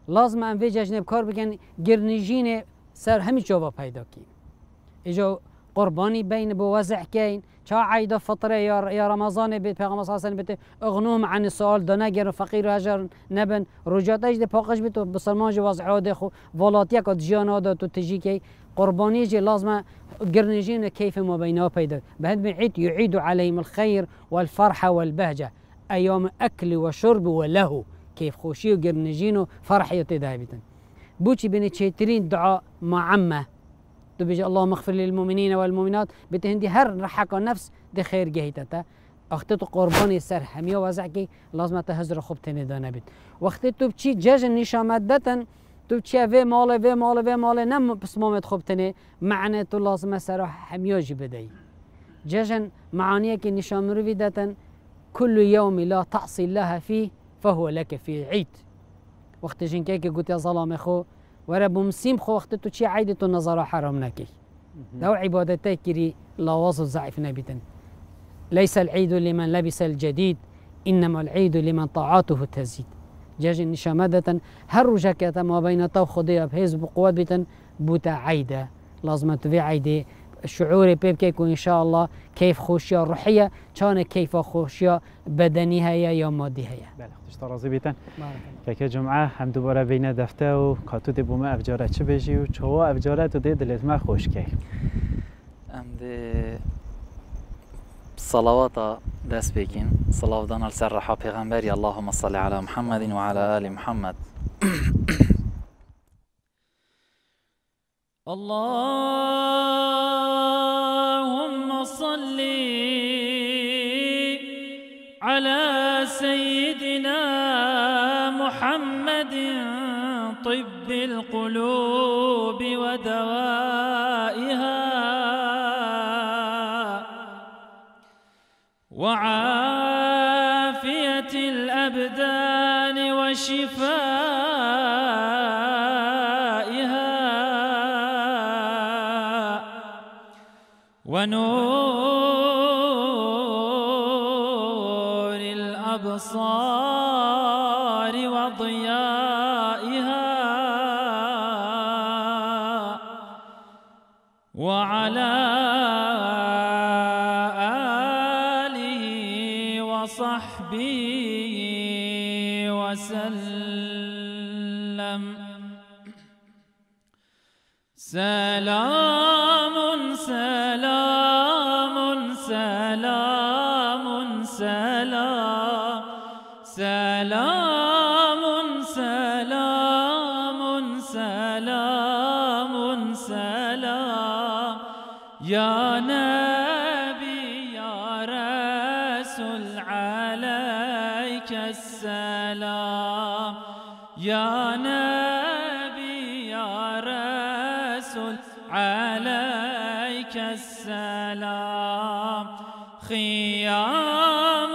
لازم ام وی ججنه بکار بکن گرنجین سر همه جواب پیدا کن ایجا قربانی بین بو وضع کن چا عید فطره یا رمضان بیت پیغمبر صلی الله علیه و آله بیت اغنوهم عن السؤال دنگر فقیر هجر نبن رجات اجد پاقش بیت بسلمان جو وضع عاده خو ولاتیک جیانا داد تو تجی کی قربانی جی لازم گرنجین کیف ما بینها پیدا بهد عید يعيد عليهم الخير والفرحه والبهجه أيام أكل وشرب وله كيف خوشي وقرنجينو فرحي تدابتا بوشي بين تشيترين دعاء معمة تبيجي اللهم اغفر للمؤمنين والمؤمنات بتهندي هر رحقة نفس دي خير جهتتا أختتو قرباني سر حمية وزعكي لازم تهزر خوب تندانا بيت وأختتو بشي جاجن نشامدتا تبشي في مالي في مالي في مالي نم بس مامت خوب تني معنى تو لازم سر حمية جبدي جاجن معانية كي نشام رويدتا كل يوم لا تعصي الله فيه فهو لك في عيد وقت جنكيك قلت يا ظلام خو ورب مسيم خو وقت تشي عيدة النظر حرام ناكي لو عبادتك كري لا وصف ضعيف نبتا ليس العيد لمن لبس الجديد إنما العيد لمن طاعته تزيد جاجن شمادة هرجكة ما بين توخضي بهز بقوات بتا بوتا عيدة لازم تبي عيدة الشعور بيبكيك وإن شاء الله كيف خوشيا روحية كان كيف خوشيا بدنيها يا ماديها بله اشترازي بيتن كاكا جمعة هم دوباره بينا دفته و كاتو دي بوما افجاره چه بجي و چوا افجاره تو دي دلت ما خوش كي ام دي صلواتا دست بيكين صلاواتان على سر رحا پیغمبري اللهم صل على محمد وعلى آل محمد اللهم صل على سيدنا محمد طب القلوب ودوائها وعافية الأبدان وشفاء ونور الأبصار وضيائها وعلى آله وصحبه وسلم سلام سلام سلام سلام سلام سلام سلام سلام يا نبي يا رسول عليك السلام يا نبي يا رسول عليك السلام خيام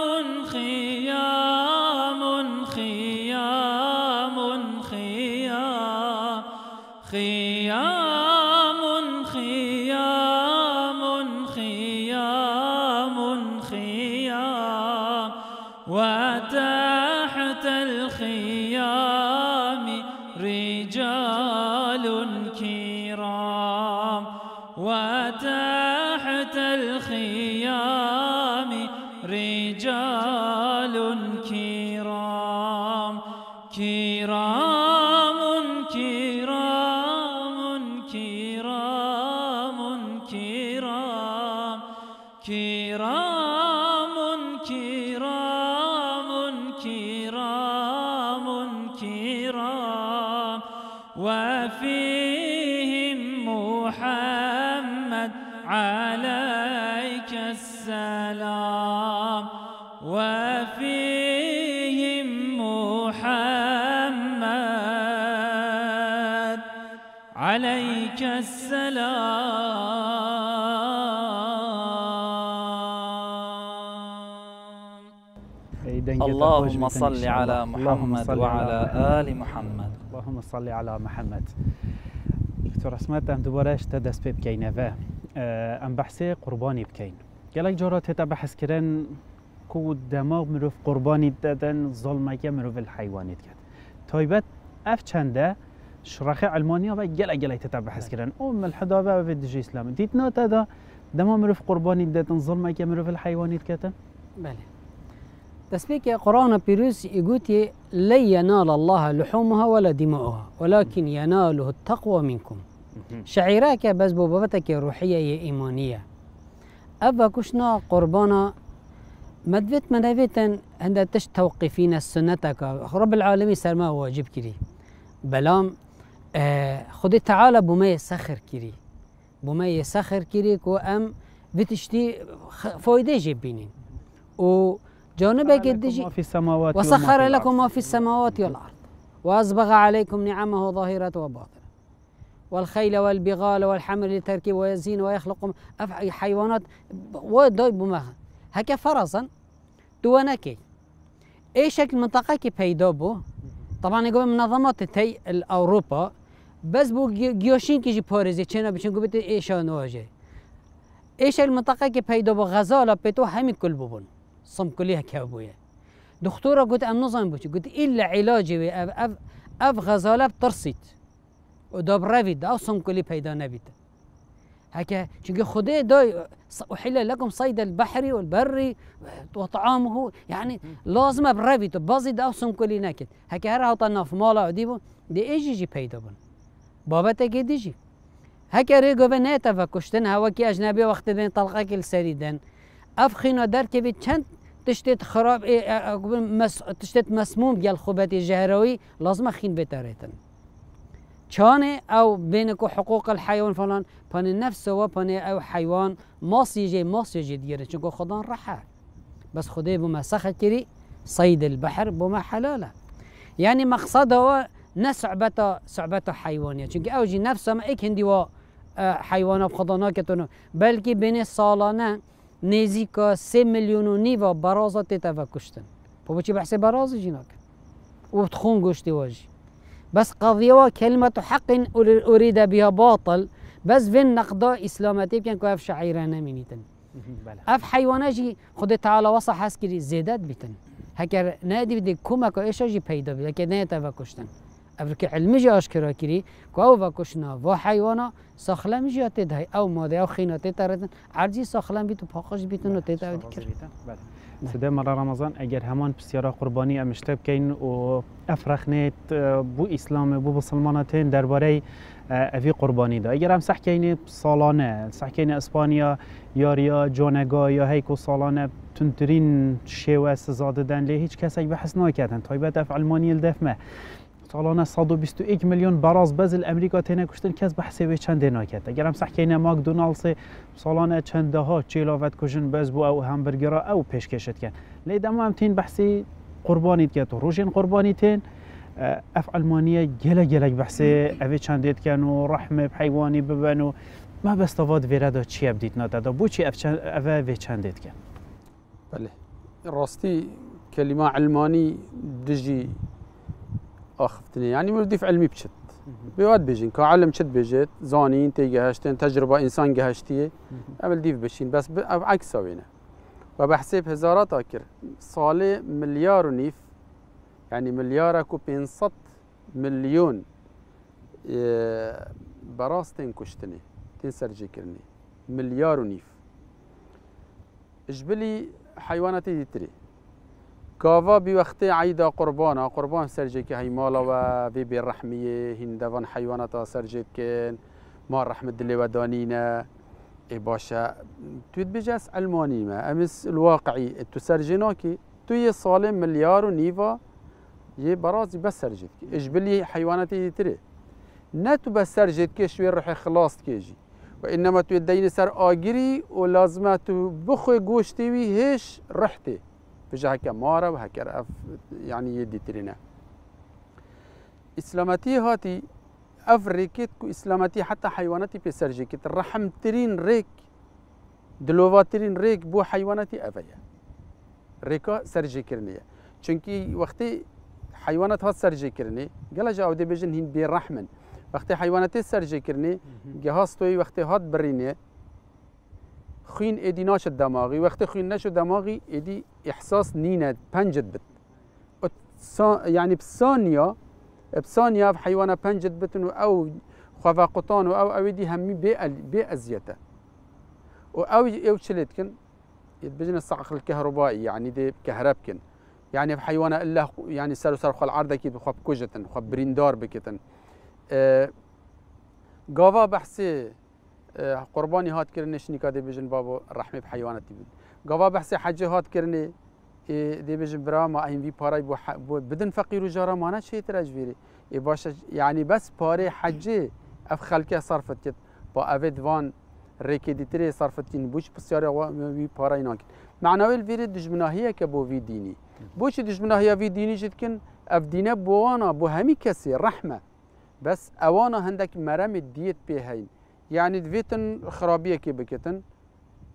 خيام خيام خيام خيام خيام خيام خيام وتحت الخيام رجال كرام وتحت الخيام رجال كرام كرام كرام كرام كرام كرام كرام كرام كرام وفي السلام وفيهم محمد عليك السلام. اللهم صل على محمد وعلى آل محمد. اللهم صل على محمد. دكتور عصمت ام دوباره شده دست بکین و ام بحثه قربانی بکین. گلک جارات هتا بحث کرن کو دماغ مروف قربانی دادن ظلمکه مروف الحیوانیت کرد. تایبت اف چنده شرخه علمانی ها و گلک گلک هتا بحث کرن ام الحدابه و دیجی اسلام دیت نا تدا دماغ مروف قربانی دادن ظلمکه مروف الحیوانیت کرد. بله. دست بکه قرآن پیروز ایگوتی لا ينال الله لحومها ولا دماؤها ولكن يناله التقوى منكم. شعيراك بس بوبتك روحية إيمانية. أبا كشنا قربانا مدفت منافتا عند تش توقفين السنتك رب العالمين سرما واجب كري. بلام آه خدي تعالى بما سخر كري. بما يسخر كري كو أم بتشتي فايدة جبينين. و جانبك الدجي وسخر لكم ما في السماوات والأرض وأسبغ عليكم نعمه ظاهرة وباطنة والخيل والبغال والحمر لتركب ويزين ويخلق حيوانات ودوي بمخ هكا فرصا دوانكي اي شكل منطقه كي بيدوبو طبعا يقول منظمات تي اوروبا بس بو جيوشين كي جي باريزي تشينا بيشن قبت اي شانواجي اي شكل منطقه كي بيدوبو غزاله بيتو همي كل بوبون صم كلها كابويا دكتوره قلت ام نظام بوش قلت الا علاجي اف اف غزاله بترصيت ودوب رافيد او صم كلي بيدا نبيت هكا شكي خدي داي احل لكم صيد البحري والبري وطعامه يعني لازم برافيد بازيد او صم كلي ناكد هكا هرا طنا في مالا وديبو دي ايجي جي بيدا بون بابتك ديجي هكا ريغو بناتا فكشتن هواكي اجنبي وقت دين طلقك السريدن أفخينا دركبي تشنت تشتت خراب إيه مس تشتت مسموم ديال خوبات الجهروي لازم خين بتاريتن. كان أو بينك حقوق الحيوان فلان بان النفس وبان أو حيوان مصيجي مصيجي ديالك شنو خدان رحا بس خدي بما سخ كري صيد البحر بما حلاله يعني مقصده هو نسعبته سعبته حيوانية شنو أوجي نفسه ما إيك هندي و حيوانات خداناكتون بل كي بين الصالانة نزيكا سه مليون و نيفا برازا تتفا كشتن فبوشي بحسي برازا جيناك وبتخون قشتي واجي بس قضية كلمة حق أريد بها باطل بس فين نقضاء إسلاماتي بكن كو أف شعيرانا منيتن أف حيواناجي خد تعالى وصا حاسكري زيدات بيتن هكا نادي بدي كوماكو إيشا جي بيدا بي هكا نتفا كشتن أفريكي علمي جي أشكرا كري كو أو فاكوشنا فو حيوانا سخلم جي تدهي أو ماذا أو خينا تتردن عرضي سخلم بيتو باقش بيتون تتردن سده مرة رمضان اگر همان بسيارة قرباني امشتب كين و افرخنت بو اسلام بو بسلماناتين درباره افي قرباني دا اگر هم صح كين سالانه صح كين اسبانيا ياريا جونگا یا هيكو سالانه تنترين شوه سزاددن لی هیچ کس بحث ناکردن طایبت اف علمانی لدفمه سالانه صد و بیست و یک میلیون براز بزل امریکا تینه کشتن کس به حساب چنده ناکد اگر هم صح کینه ماکدونالدس سالانه چنده ها چیلاوت کشن بز بو او همبرگرا او پیش کشید کن لیدم هم تین بحثی قربانیت کد روژین قربانیتین اف علمانیه گله گله بحثی اوی چندید کن و رحمه بحیوانی ببن و ما بستواد ویردا چی ابدیت نادادا بو چی اف اوی چندید کن بله راستی کلمه علمانی دجی آخفتني يعني مرديف علمي بشت بيواد بيجين كعلم شت بيجت زانين تيجي هشتين تجربة إنسان جهشتية قبل ديف بشين بس عكسه وينه وبحسب هزارات أكر صالة مليار ونيف يعني مليار أكو بينصت مليون براستين كشتني تنسرجي كرني مليار ونيف إجبلي حيواناتي تري كافا بوقت عيد قربانا قربان سرجك هي مالا و في بالرحميه هندوان حيوانات سرجك كان ما رحمه اللي ودانينا اي باشا تويت بجاس الماني ما امس الواقعي تسرجناكي توي صالم مليار ونيفا ي برازي بس سرجك اجبلي حيواناتي تري ناتو بس سرجك شوي روحي خلاص كيجي و انما تو دین سر آگیری و لازمه تو بخوی گوشتی وی هیش رحته فجه هکه ماره و هکه رف یعنی یه دیترینه اسلامتی هاتی اف ریکت کو اسلامتی حتی حیواناتی پیسر جیکت رحمترین ریک دلوواترین ریک بو حیواناتی افیه ریکا سر جیکرنیه چونکی وقتی حيوانات هات سرجي كرني قال جا عودي بيجن هين بيرحمن وقت حيوانات سرجي كرني جهاز توي وقت هات بريني خوين ادي ناش دماغي وقت خوين ناش دماغي ادي احساس نينه بنجد بت يعني بثانيه بثانيه حيوانه بنجد بتن او خوفا قطان او او دي همي بي بي ازيته او او شلتكن بيجن الصعق الكهربائي يعني دي كهربكن يعني في حيوانه الا يعني سر سر خل عرض اكيد خب كوجتن خب بريندار بكتن أه غاوا بحثي أه قرباني هات كرني شنيكا دي بجن بابو الرحمه بحيوانات غاوا بحثي حجي هات كرني إيه دي بجن برا ما ام في باراي بدن فقير وجاره ما شي ترجبيري اي باش يعني بس باري حجي اف خلكه صرفت كت با افيد فان ريكي دي تري صرفتين بوش بسياره وي باراي ناك معناوي الفيري دجمناهيه كبو في ديني بوش دجمناهيه في ديني جدكن اف دينا بوانا بو همي كسي رحمه بس اوانا هندك مرام الديت بهين يعني دفيتن خرابيه كي بكتن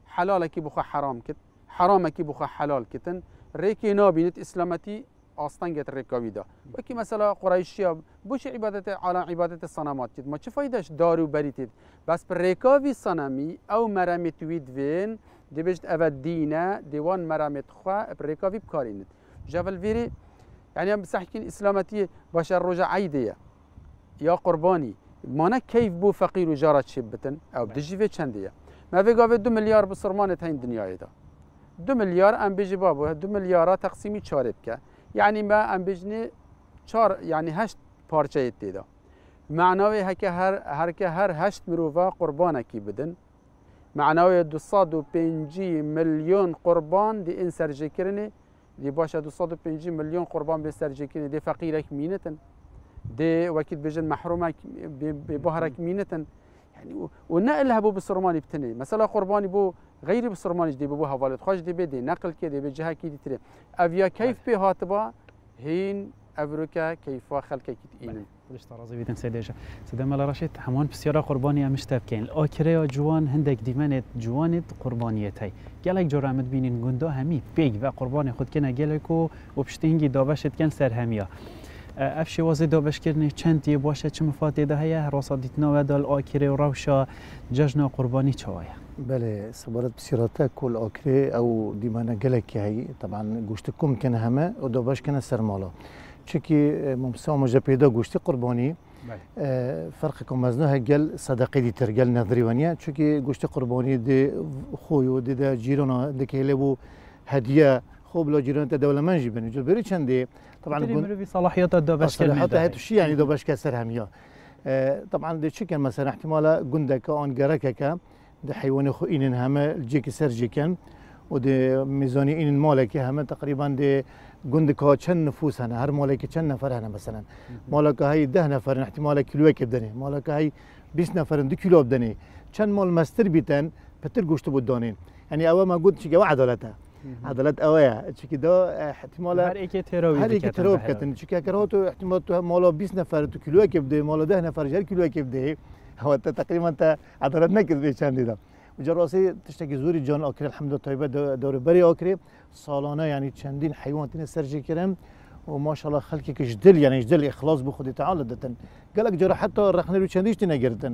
حلاله كي بخو حرام كت حرامه كي بخو حلال كتن ريكي نابينت اسلامتي اصلا جت ريكاويدا وكي مثلا قريشيه بوش عباده على عباده الصنامات ما شي فايدهش دارو بريتيد بس بالريكاوي صنمي او مرام تويد فين دي بجد أفاد دينا ديوان مرامت خواه بريكا في بكارينت جافل فيري يعني هم بسحكين إسلامتي باش الرجع عيدية يا قرباني مانا كيف بو فقير وجارة شبتن أو بدجي في چندية ما في قافي دو مليار بصرمانت هين دنياي دا دو مليار أم بيجي بابو دو مليار تقسيمي چاربك يعني ما أم بيجني چار يعني هشت پارچه دا معناوي هكا هر هركا هر هشت مروفا قربانا كي بدن معناوي دوصاد و بنجي مليون قربان دي ان سرجي كرني دي باشا دوصاد و بنجي مليون قربان بي سرجي كرني دي فقيرك مينتن دي وكيد بجن محرومك ببهرك مينتن يعني ونقلها بو بسرماني بتني مثلا قرباني بو غير بسرماني دي بو هوالد خوش دي بدي نقل كي دي بجهه كي دي تري افيا كيف بي هاتبا هين افريكا كيفا خلقك اينن ليش ترازي بيتن سيديجا سيدا مالا رشيد همون بسيارة قرباني امشتاب كاين الاكريا جوان هندك ديمانت جوانت قربانيتاي قالك جرامت بينين غندا همي بيك و قرباني خود كنا قالكو وبشتينجي دابشت كان سر هميا افشي وازي دابش كرني چنتي باشه چ مفاتي ده هيا راسا ديتنا ودال اكريا روشا ججنا قرباني چايا بله صبرت بسيارتك كل اكريا او ديمانا قالك هي طبعا گوشتكم كان هما ودابش كان سر مالا چکی ممسا مجا پیدا گوشتی قربانی فرق که مزنه هگل صدقه دی ترگل نظریوانیه چکی گوشتی قربانی دی خوی و دی ده جیران دی که هلو هدیه خوب لا جیران تا دوله من جیبنی جو بری چنده طبعا مروی صلاحیات دا بشکل میده صلاحیات هتوشی یعنی دا بشکل سر همیا طبعا دی چکن مثلا احتمالا گنده که آنگره که که دی حیوان خو اینن همه جیک سر جیکن و دی میزانی اینن مالکه همه تقریبا دی گندکا چند نفوس هنه هر مالک چند نفر هنه مثلا مالک های ده نفرن احتمال کیلویک بدنه مالک های بیست نفرن دو کیلو بدنه چند مال مستر بیتن پتر گوشت بود دانین یعنی اوا ما گوت چیگه عدالته عدالت اوایا چیگه دا احتمال هر یک تراوی هر یک تراوی کتن چیگه اگر تو احتمال تو مالا بیست نفر تو کیلویک بده مالا ده نفر هر کیلویک بده هو تقریبا تا عدالت نکرد چند دا جراسی تشتكي زوري جان آكري الحمد لله طيبة دور بري آكري صالانه يعني چندين حيوانتين سرجي كرم وما شاء الله خلقي كجدل يعني جدل إخلاص بخود تعالى دتن قالك جرا حتى رخنه لو چنديش تنگردن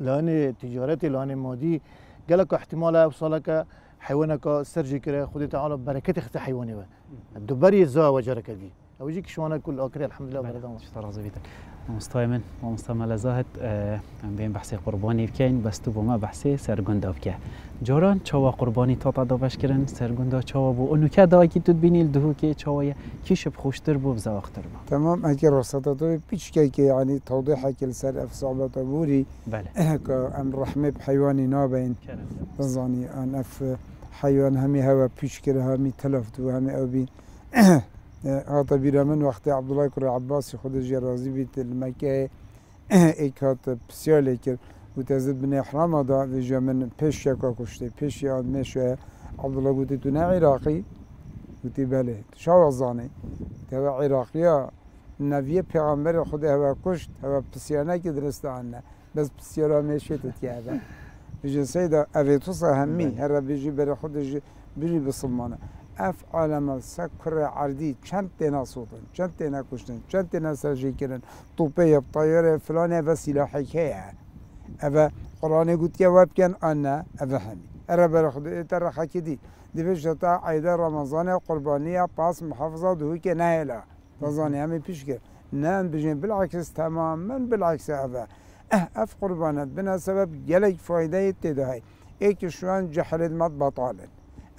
لان تجارتي لان مادي جالك احتمال وصلك حيوانك سرجي كره خدي تعالى بركه اخت حيواني دوبري زا وجرك دي ويجيك شوانا كل أوكري الحمد لله وبركاته. شطار زبيدك. مستعمل ومستعمل لزاهد عم بين بحسي قرباني بكين بس تو ما بحسي سرگنده بکه. جوران چوا قربانی تا تا داشت کردن سرگنده چوا بو. اونو که داغی تو بینی دهو که چوایه کیش بخوشتر بو بزاختر ما. تمام اگر رصدت تو پیچکی که یعنی توضیح کل سر افسعب تبوری. بله. که ام رحمه بحیوانی نابین. بزنی آن اف حیوان همی هوا پیچکی همی تلفت و همی آبی. هات بیرون وقتی عبدالله کر عباسی خودش جرازی بیت المکه ایک هات پسیاله کرد و تازه بن احرام داد و جامن پشت که کشته پشتی آن میشه عبدالله گویی تو نه عراقی گویی بله شاو زنی تو عراقیا نویه پیامبر خود هوا کشت هوا پسیانه که درست آنها بس پسیاره میشه تیاره جنسی دا اویتوس همی هر بیجی بر خودش بیجی بسلمانه اف عالم سكر عردي چند تنا صوتن چند تنا کشتن چند تنا سرجی کردن توپه بطیاره فلانه و سلاحی که اوه قرآن گوت که وب کن آنه اوه همی اره برا خود ترخه که دی دیوش تا عید رمضان قربانیه پاس محافظه دهو که نه لا رمضان همی پیش کرد نه بجین بالعکس تماما بالعکس اوه اف قربانت بنا سبب گلک فایده تدهی ای که شوان جحلت مد بطالن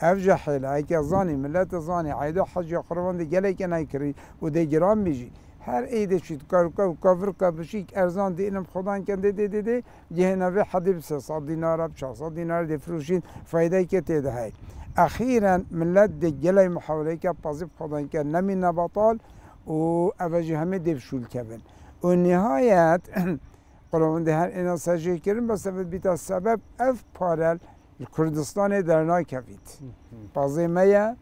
أفجع حلا هيك زاني ملات زاني عيدا حج قربان دي جلك أنا يكري وده جرام بيجي هر أيدي شيء كاركا وكفر كابشيك أرزان دي إنهم خدان كن دي دي دي دي جهنا في حد بس صاد دينار بشا صاد دينار دفروشين فايدة كتير هاي أخيرا ملات دي جلي محاولة كبازيب خدان كن نمي نبطال وأفجع هم دي بشول كبن والنهايات قربان ده هر إنا سجي كريم بس بيت السبب أف بارل الكردستان درنا كفيت بعضي مايا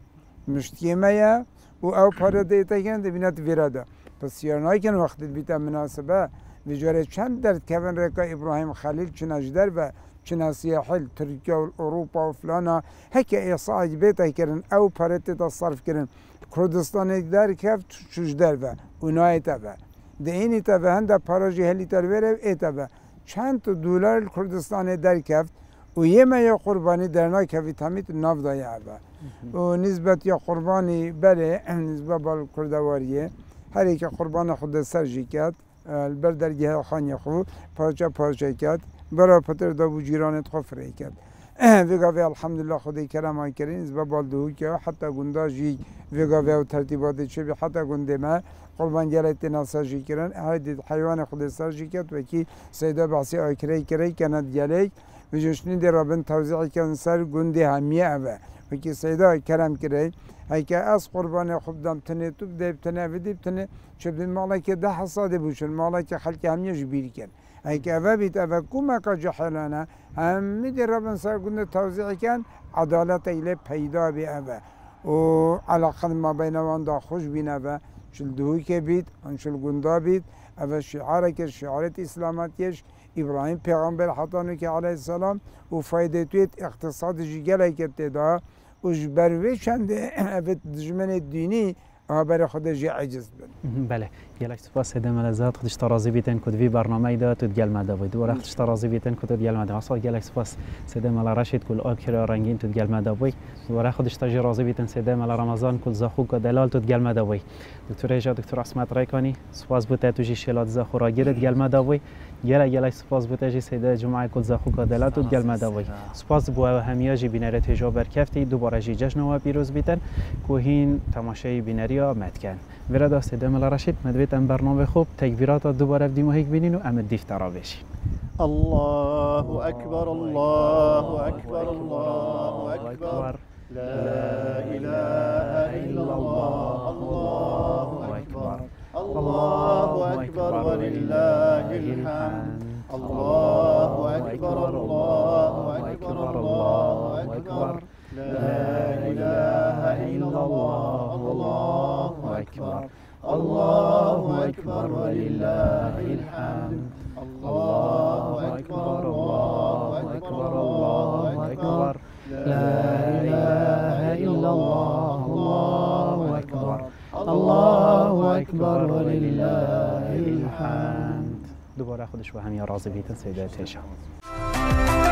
مشتي مايا وأو بارده تاكن دبنات فيرادا بس يرنا كان وقت بيتا مناسبة بجوار چند درد كفن ركا إبراهيم خليل چناجدر و چنا سياحل تركيا والأوروبا وفلانا هكا إصاعج بيتا كرن أو بارده تصرف كرن كردستان در كف چجدر و وناي تبا ديني تبا هندا باراجي هلي تربيره اي تبا چند دولار الكردستان در كف ويما يا قرباني درنا كفيتاميت نافدا يا أبا ونسبة يا قرباني بلي نسبة بالكردوارية هريك قربان خد السرجيكات البردر جهة خان يخو بارشة بارشة كات برا بتر دابو جيران تخفري كات فيقافي الحمد لله خدي كرامة كريم نسبة بالدهوكيا حتى قندا جيك فيقافي وترتيبات الشبي حتى قندما قربان جالتنا سرجيكران هيدي الحيوان خد السرجيكات وكي سيدة بعسي أكري كري كانت جاليك بجوشنی در رابن توزیع کن سر گنده همیه اوه و که سیدا کرم کرد های که از قربان خوب دم تنه تو بده بتنه و دی بتنه چه بدن مالا که ده حصاده بوشن مالا که خلک همیه جبیر کن های که اوه بیت اوه کمکا جحلانه همی در رابن سر گنده توزیع کن عدالت ایله پیدا بی اوه و علاقه ما بینوان دا خوش بین اوه چل دهوی که بید انشل گنده بید اوه شعاره که شعارت اسلاماتیش إبراهيم پیغمبر حضرت علیه السلام و فایده توی اقتصاد جیگلی کرده دا اوش بروی چند افت دجمن دینی بر خودش عجز بند. بله گلک سپاس هدم لذات خودش ترازی بیتن کد وی برنامه دا تو گل مده بود و رختش ترازی بیتن کد گل مده اصلا گلک سپاس سدم ل رشید کل آکر رنگین تو گل مده بود و رخ خودش تاج رازی بیتن سدم ل رمضان کل زخو کدلال تو گل مده بود دکتر اجا دکتر عصمت رایکانی سپاس بود تو جی شلات زخو را گیرد گل مده بود گله گله سپاس بود جی سید جمعه کل زخو کدلات تو گل مده بود سپاس بو همیاجی بینرت هجا برکفتی دوباره جی جشن و پیروز بیتن کوهین تماشای بینری متکن ورا دست دمل رشید مدویتن برنامه خوب تکبیرات دوباره بدیم و هیک بینین و امد دیف تراویشی الله اکبر الله اکبر الله اکبر لا اله الا الله الله اکبر الله اکبر ولله الحمد الله اکبر الله اکبر الله اکبر لا إله إلا الله الله أكبر الله أكبر ولله الحمد الله أكبر الله أكبر الله أكبر لا إله إلا الله الله أكبر الله أكبر ولله الحمد دوباره خودش و هم یا راضی بیتن سیدات هشام